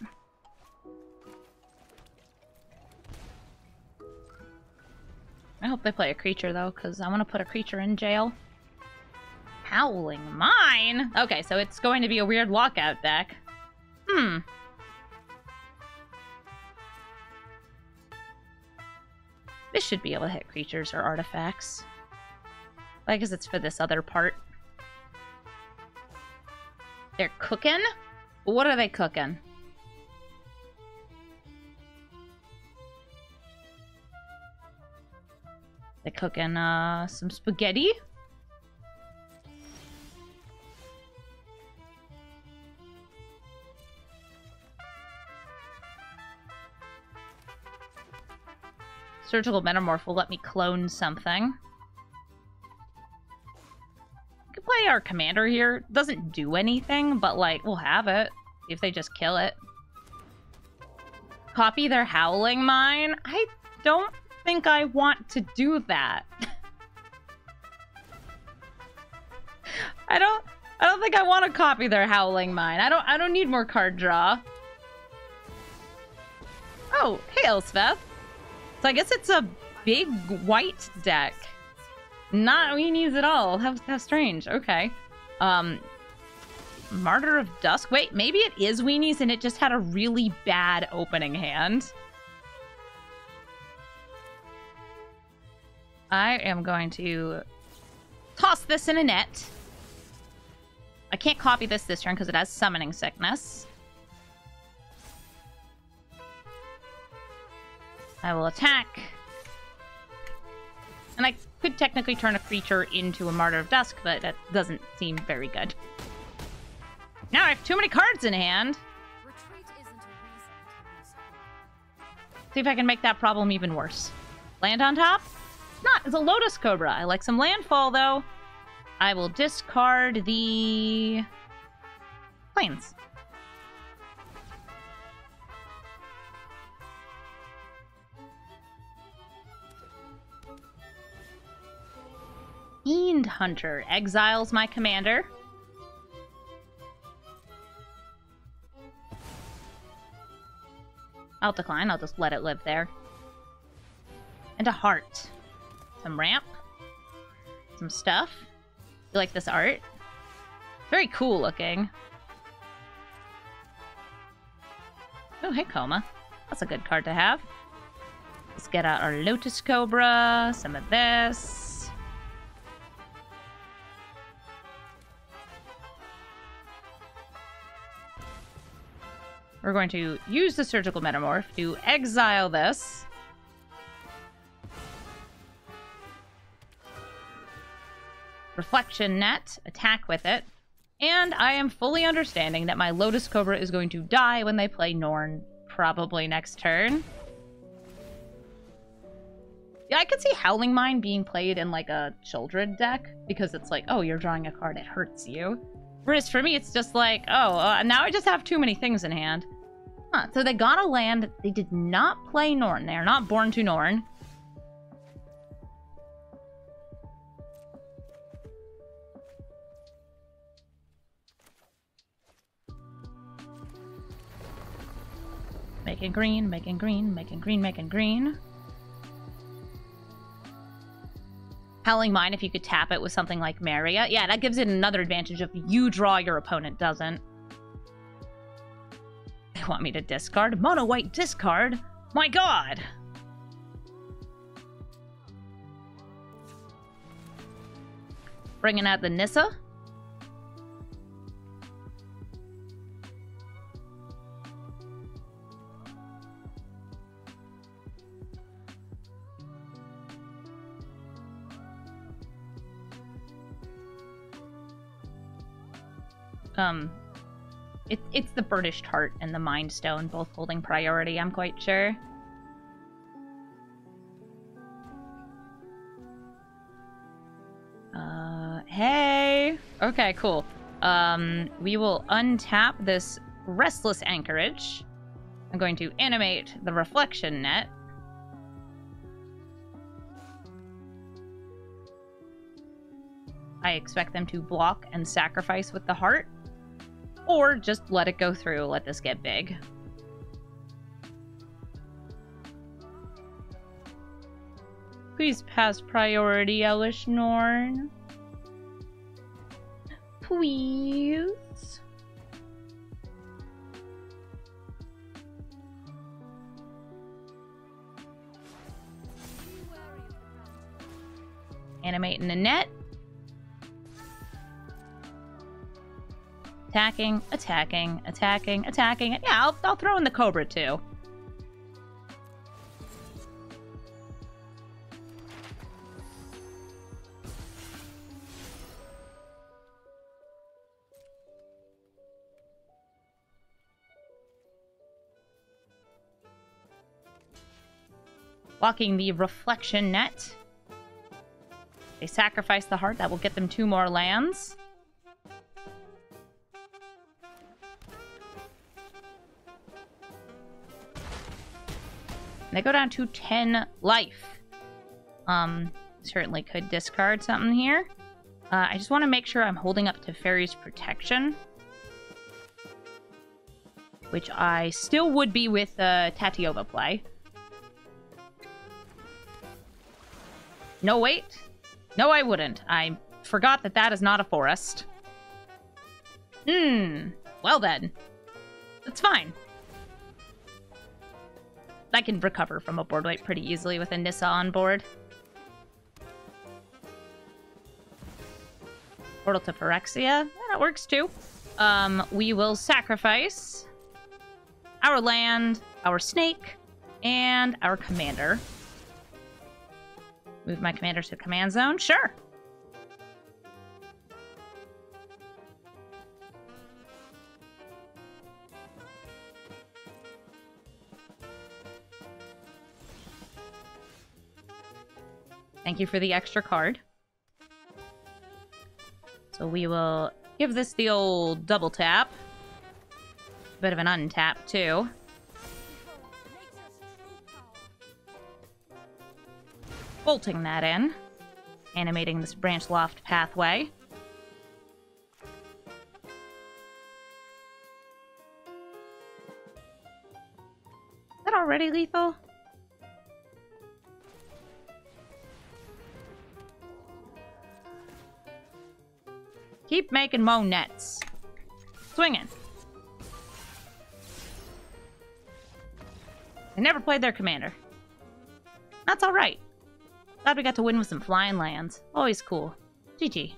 I hope they play a creature, though, because I want to put a creature in jail. Howling Mine? Okay, so it's going to be a weird lockout deck. Hmm. This should be able to hit creatures or artifacts. I guess it's for this other part. They're cooking? What are they cooking? They're cooking uh, some spaghetti. Surgical Metamorph will let me clone something. I could play our commander here. It doesn't do anything, but like we'll have it. If they just kill it. Copy their Howling Mine? I don't think I want to do that. I don't I don't think I want to copy their Howling Mine. I don't I don't need more card draw. Oh, hey Elspeth. So I guess it's a big white deck. Not weenies at all. How, how strange. Okay. Um Martyr of Dusk? Wait, maybe it is weenies and it just had a really bad opening hand. I am going to toss this in a net. I can't copy this this turn because it has Summoning Sickness. I will attack. And I could technically turn a creature into a Martyr of Dusk, but that doesn't seem very good. Now I have too many cards in hand. See if I can make that problem even worse. Land on top? It's not. It's a Lotus Cobra. I like some landfall, though. I will discard the plains. Fiend Hunter exiles my commander. I'll decline. I'll just let it live there. and a heart. Some ramp. Some stuff. You like this art? Very cool looking. Oh, hey, Coma. That's a good card to have. Let's get out our Lotus Cobra, some of this. We're going to use the Surgical Metamorph to exile this. Reflection Net, attack with it. And I am fully understanding that my Lotus Cobra is going to die when they play Norn, probably next turn. Yeah, I could see Howling Mine being played in, like, a Childred deck, because it's like, oh, you're drawing a card, it hurts you. Whereas for me, it's just like, oh, uh, now I just have too many things in hand. Huh, so they got a land. They did not play Norn. They are not born to Norn. Making green, making green, making green, making green. Howling Mine, if you could tap it with something like Maria. Yeah, that gives it another advantage if you draw, your opponent doesn't. They want me to discard. Mono white discard? My god! Bringing out the Nissa. Um, it, it's the Burnished Heart and the Mind Stone, both holding priority, I'm quite sure. Uh, hey! Okay, cool. Um, we will untap this Restless Anchorage. I'm going to animate the Reflection Net. I expect them to block and sacrifice with the heart. Or just let it go through, let this get big. Please pass priority, Elish Norn. Please. Animate in the net. Attacking, attacking, attacking, attacking. Yeah, I'll, I'll throw in the Cobra, too. Blocking the Reflection Net. They sacrifice the heart. That will get them two more lands. They go down to ten life. Um, certainly could discard something here. Uh, I just want to make sure I'm holding up to Fairy's Protection. Which I still would be with uh, Tatyova play. No, wait. No, I wouldn't. I forgot that that is not a forest. Hmm. Well then. That's fine. I can recover from a board wipe pretty easily with a Nissa on board. Portal to Phyrexia. Yeah, that works too. Um, we will sacrifice our land, our snake, and our commander. Move my commander to the command zone. Sure. Thank you for the extra card. So we will give this the old double tap. Bit of an untap, too. Bolting that in. Animating this branch loft pathway. Is that already lethal? Keep making mo nets. Swinging. I never played their commander. That's alright. Glad we got to win with some flying lands. Always cool. G G.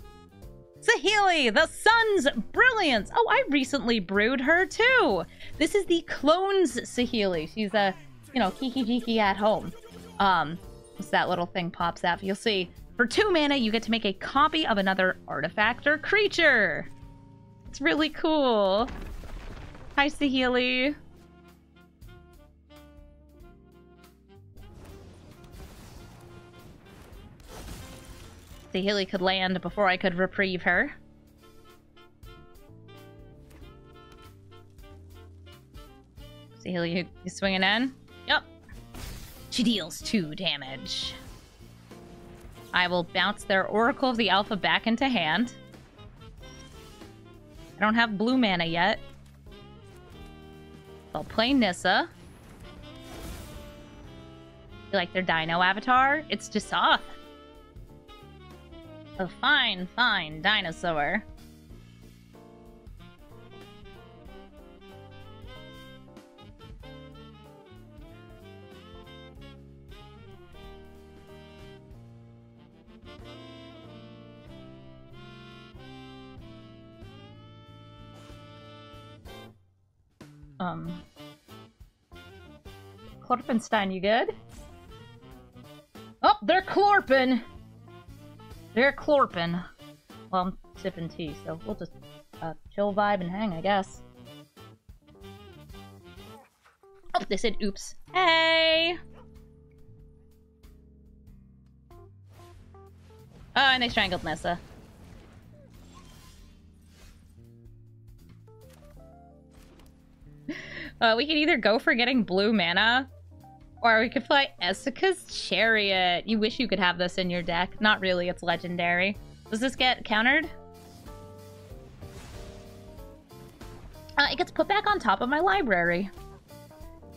Saheeli, the sun's brilliance. Oh, I recently brewed her too. This is the clones Saheeli. She's a, you know, kiki kiki at home. Um, once that little thing pops up, you'll see. For two mana, you get to make a copy of another artifact or creature. It's really cool. Hi, Saheeli. Saheeli could land before I could reprieve her. Saheeli, you, you swinging in? Yep. She deals two damage. I will bounce their Oracle of the Alpha back into hand. I don't have blue mana yet. I'll play Nissa. You like their Dino avatar? It's Jasoth. A fine, fine dinosaur. Um, Clorpenstein, you good? Oh, they're Clorpen! They're Clorpen. Well, I'm sipping tea, so we'll just uh, chill, vibe, and hang, I guess. Oh, they said oops. Hey! Oh, and they strangled Nessa. Uh, we could either go for getting blue mana, or we could play Essica's Chariot. You wish you could have this in your deck. Not really, it's legendary. Does this get countered? Uh, it gets put back on top of my library.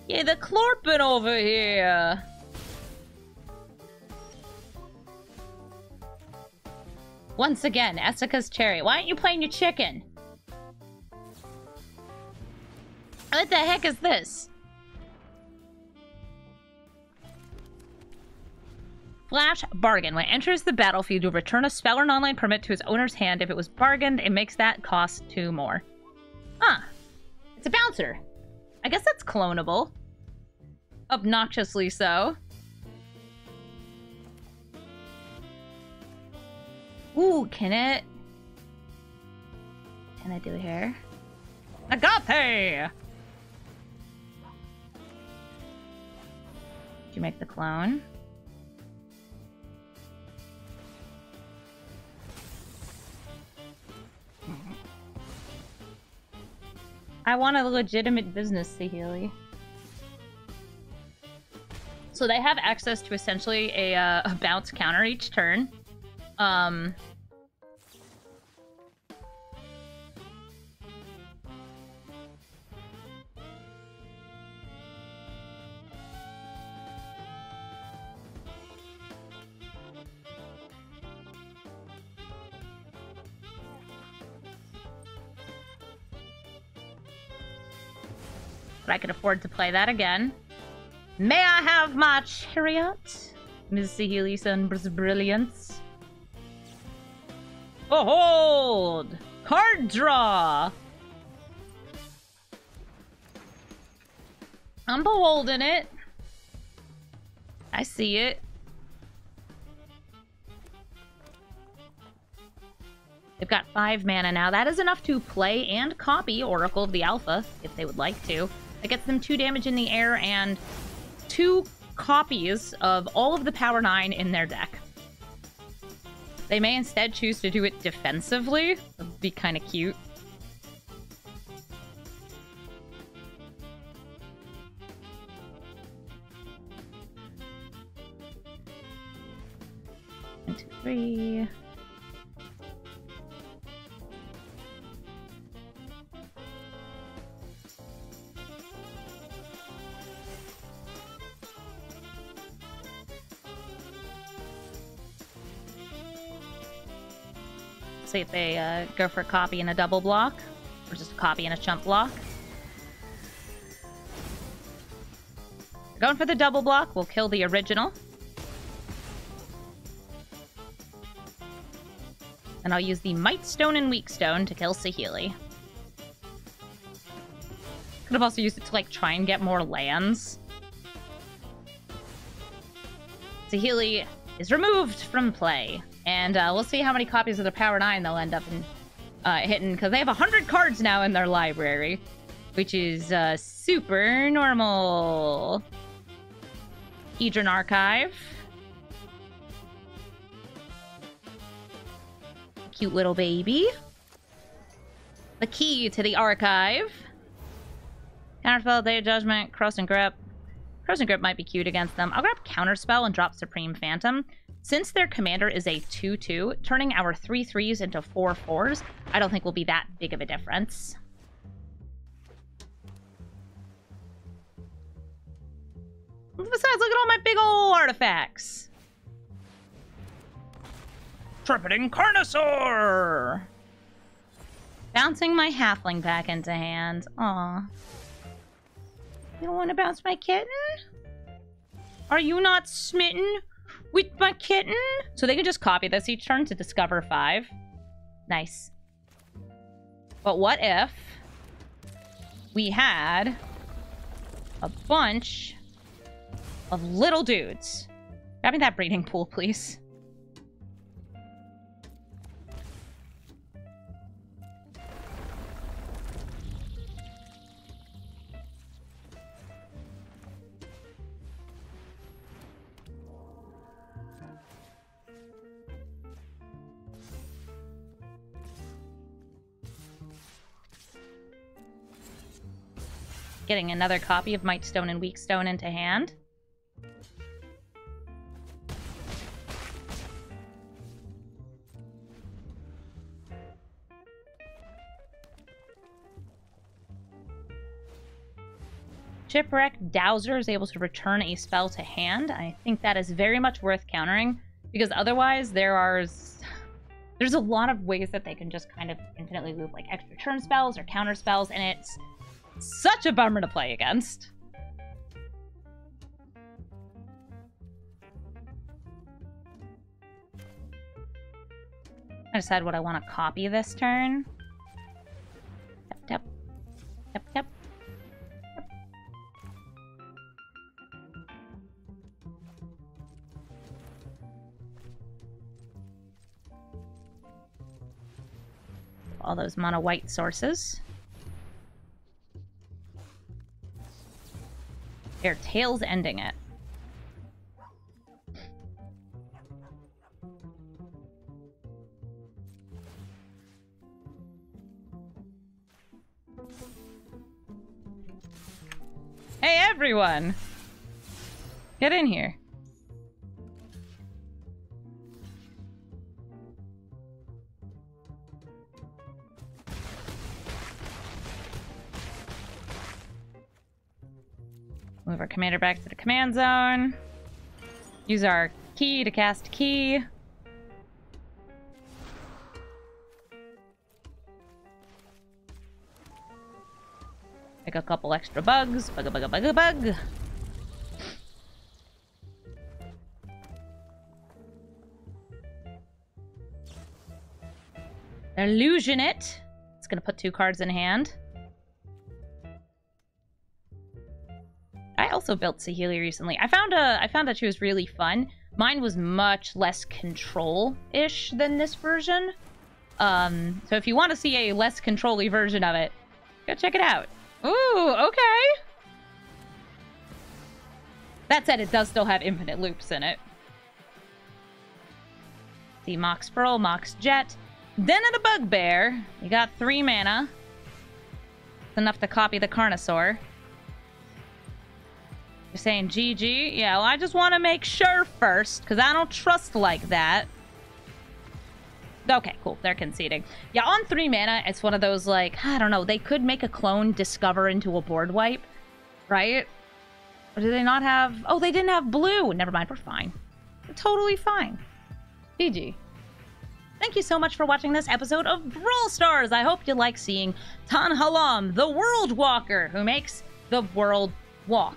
Yay, the Clorpen over here! Once again, Essica's Chariot. Why aren't you playing your chicken? What the heck is this? Flash bargain. When it enters the battlefield, you'll return a spell or non-land permit to its owner's hand. If it was bargained, it makes that cost two more. Huh. It's a bouncer. I guess that's clonable. Obnoxiously so. Ooh, can it... Can I do here? Agape! Did you make the clone? I want a legitimate business, Saheeli. So they have access to essentially a, uh, a bounce counter each turn. Um... But I could afford to play that again. May I have my chariot? Miz Saheeli Sun's brilliance. Oh, hold! Card draw! I'm beholding it. I see it. They've got five mana now. That is enough to play and copy Oracle of the Alpha, if they would like to. It gets them two damage in the air and two copies of all of the Power nine in their deck. They may instead choose to do it defensively. That would be kind of cute. One, two, three... see if they uh, go for a copy and a double block, or just a copy and a chump block. They're going for the double block. We'll kill the original. And I'll use the Might Stone and Weak Stone to kill Saheeli. Could have also used it to, like, try and get more lands. Saheeli is removed from play. And uh, we'll see how many copies of their Power nine they'll end up in, uh, hitting, because they have one hundred cards now in their library, which is uh, super normal. Eternal Archive. Cute little baby. The Key to the Archive. Counterspell, Day of Judgment, Cross and Grip. Cross and Grip might be cute against them. I'll grab Counterspell and drop Supreme Phantom. Since their commander is a two two, turning our three threes into four fours, I don't think will be that big of a difference. Besides, look at all my big old artifacts. Trumpeting Carnosaur! Bouncing my halfling back into hand. Aw. You don't want to bounce my kitten? Are you not smitten with my kitten? So they can just copy this each turn to discover five. Nice. But what if we had a bunch of little dudes? Grab me that breeding pool, please. Getting another copy of Might Stone and Weak Stone into hand. Shipwreck Dowser is able to return a spell to hand. I think that is very much worth countering, because otherwise there are... there's a lot of ways that they can just kind of infinitely loop, like, extra turn spells or counter spells, and it's such a bummer to play against. I decide what I want to copy this turn. Tap, tap, tap, tap. Tap. All those mono white sources. Their tail's ending it. Hey, everyone! Get in here. Move our commander back to the command zone. Use our key to cast key. Pick a couple extra bugs. Bug a bug a bug a bug. Illusion it. It's gonna put two cards in hand. I also built Saheeli recently. I found a, I found that she was really fun. Mine was much less control-ish than this version. Um, so if you want to see a less control-y version of it, go check it out. Ooh, okay. That said, it does still have infinite loops in it. The Mox Pearl, Mox Jet. Den of the Bugbear. You got three mana. It's enough to copy the Carnosaur. You're saying G G? Yeah, well, I just want to make sure first, because I don't trust like that. Okay, cool. They're conceding. Yeah, on three mana, it's one of those, like, I don't know. They could make a clone discover into a board wipe, right? Or do they not have... oh, they didn't have blue. Never mind. We're fine. We're totally fine. G G. Thank you so much for watching this episode of Brawl Stars. I hope you like seeing Tanhalam, the World Walker, who makes the world walk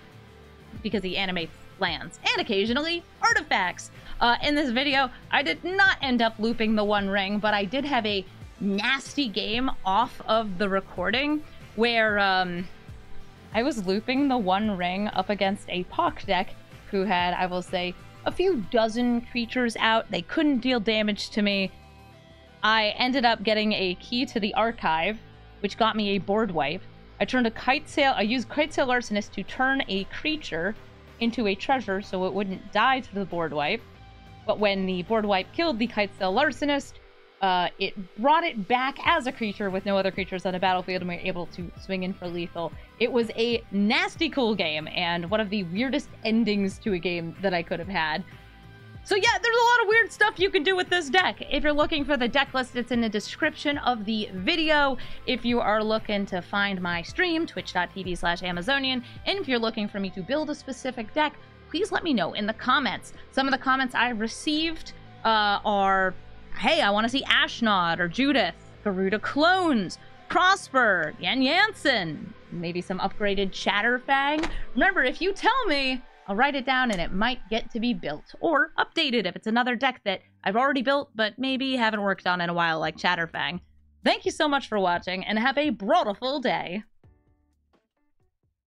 because he animates lands and occasionally artifacts. Uh, in this video, I did not end up looping the One Ring, but I did have a nasty game off of the recording where um, I was looping the One Ring up against a Poq deck who had, I will say, a few dozen creatures out. They couldn't deal damage to me. I ended up getting a Key to the Archive, which got me a board wipe. I turned a Kitesail, I used Kitesail Larcenist to turn a creature into a treasure so it wouldn't die to the board wipe. But when the board wipe killed the Kitesail Larcenist, uh, it brought it back as a creature with no other creatures on the battlefield, and we were able to swing in for lethal. It was a nasty cool game, and one of the weirdest endings to a game that I could have had. So yeah, there's a lot of weird stuff you can do with this deck. If you're looking for the deck list, it's in the description of the video. If you are looking to find my stream, twitch dot t v slash Amazonian, and if you're looking for me to build a specific deck, please let me know in the comments. Some of the comments I received uh, are, hey, I want to see Ashnod or Judith, Garuda Clones, Prosper, Yan Yansen, maybe some upgraded Chatterfang. Remember, if you tell me, I'll write it down and it might get to be built or updated if it's another deck that I've already built but maybe haven't worked on in a while, like Chatterfang. Thank you so much for watching and have a brawlful day.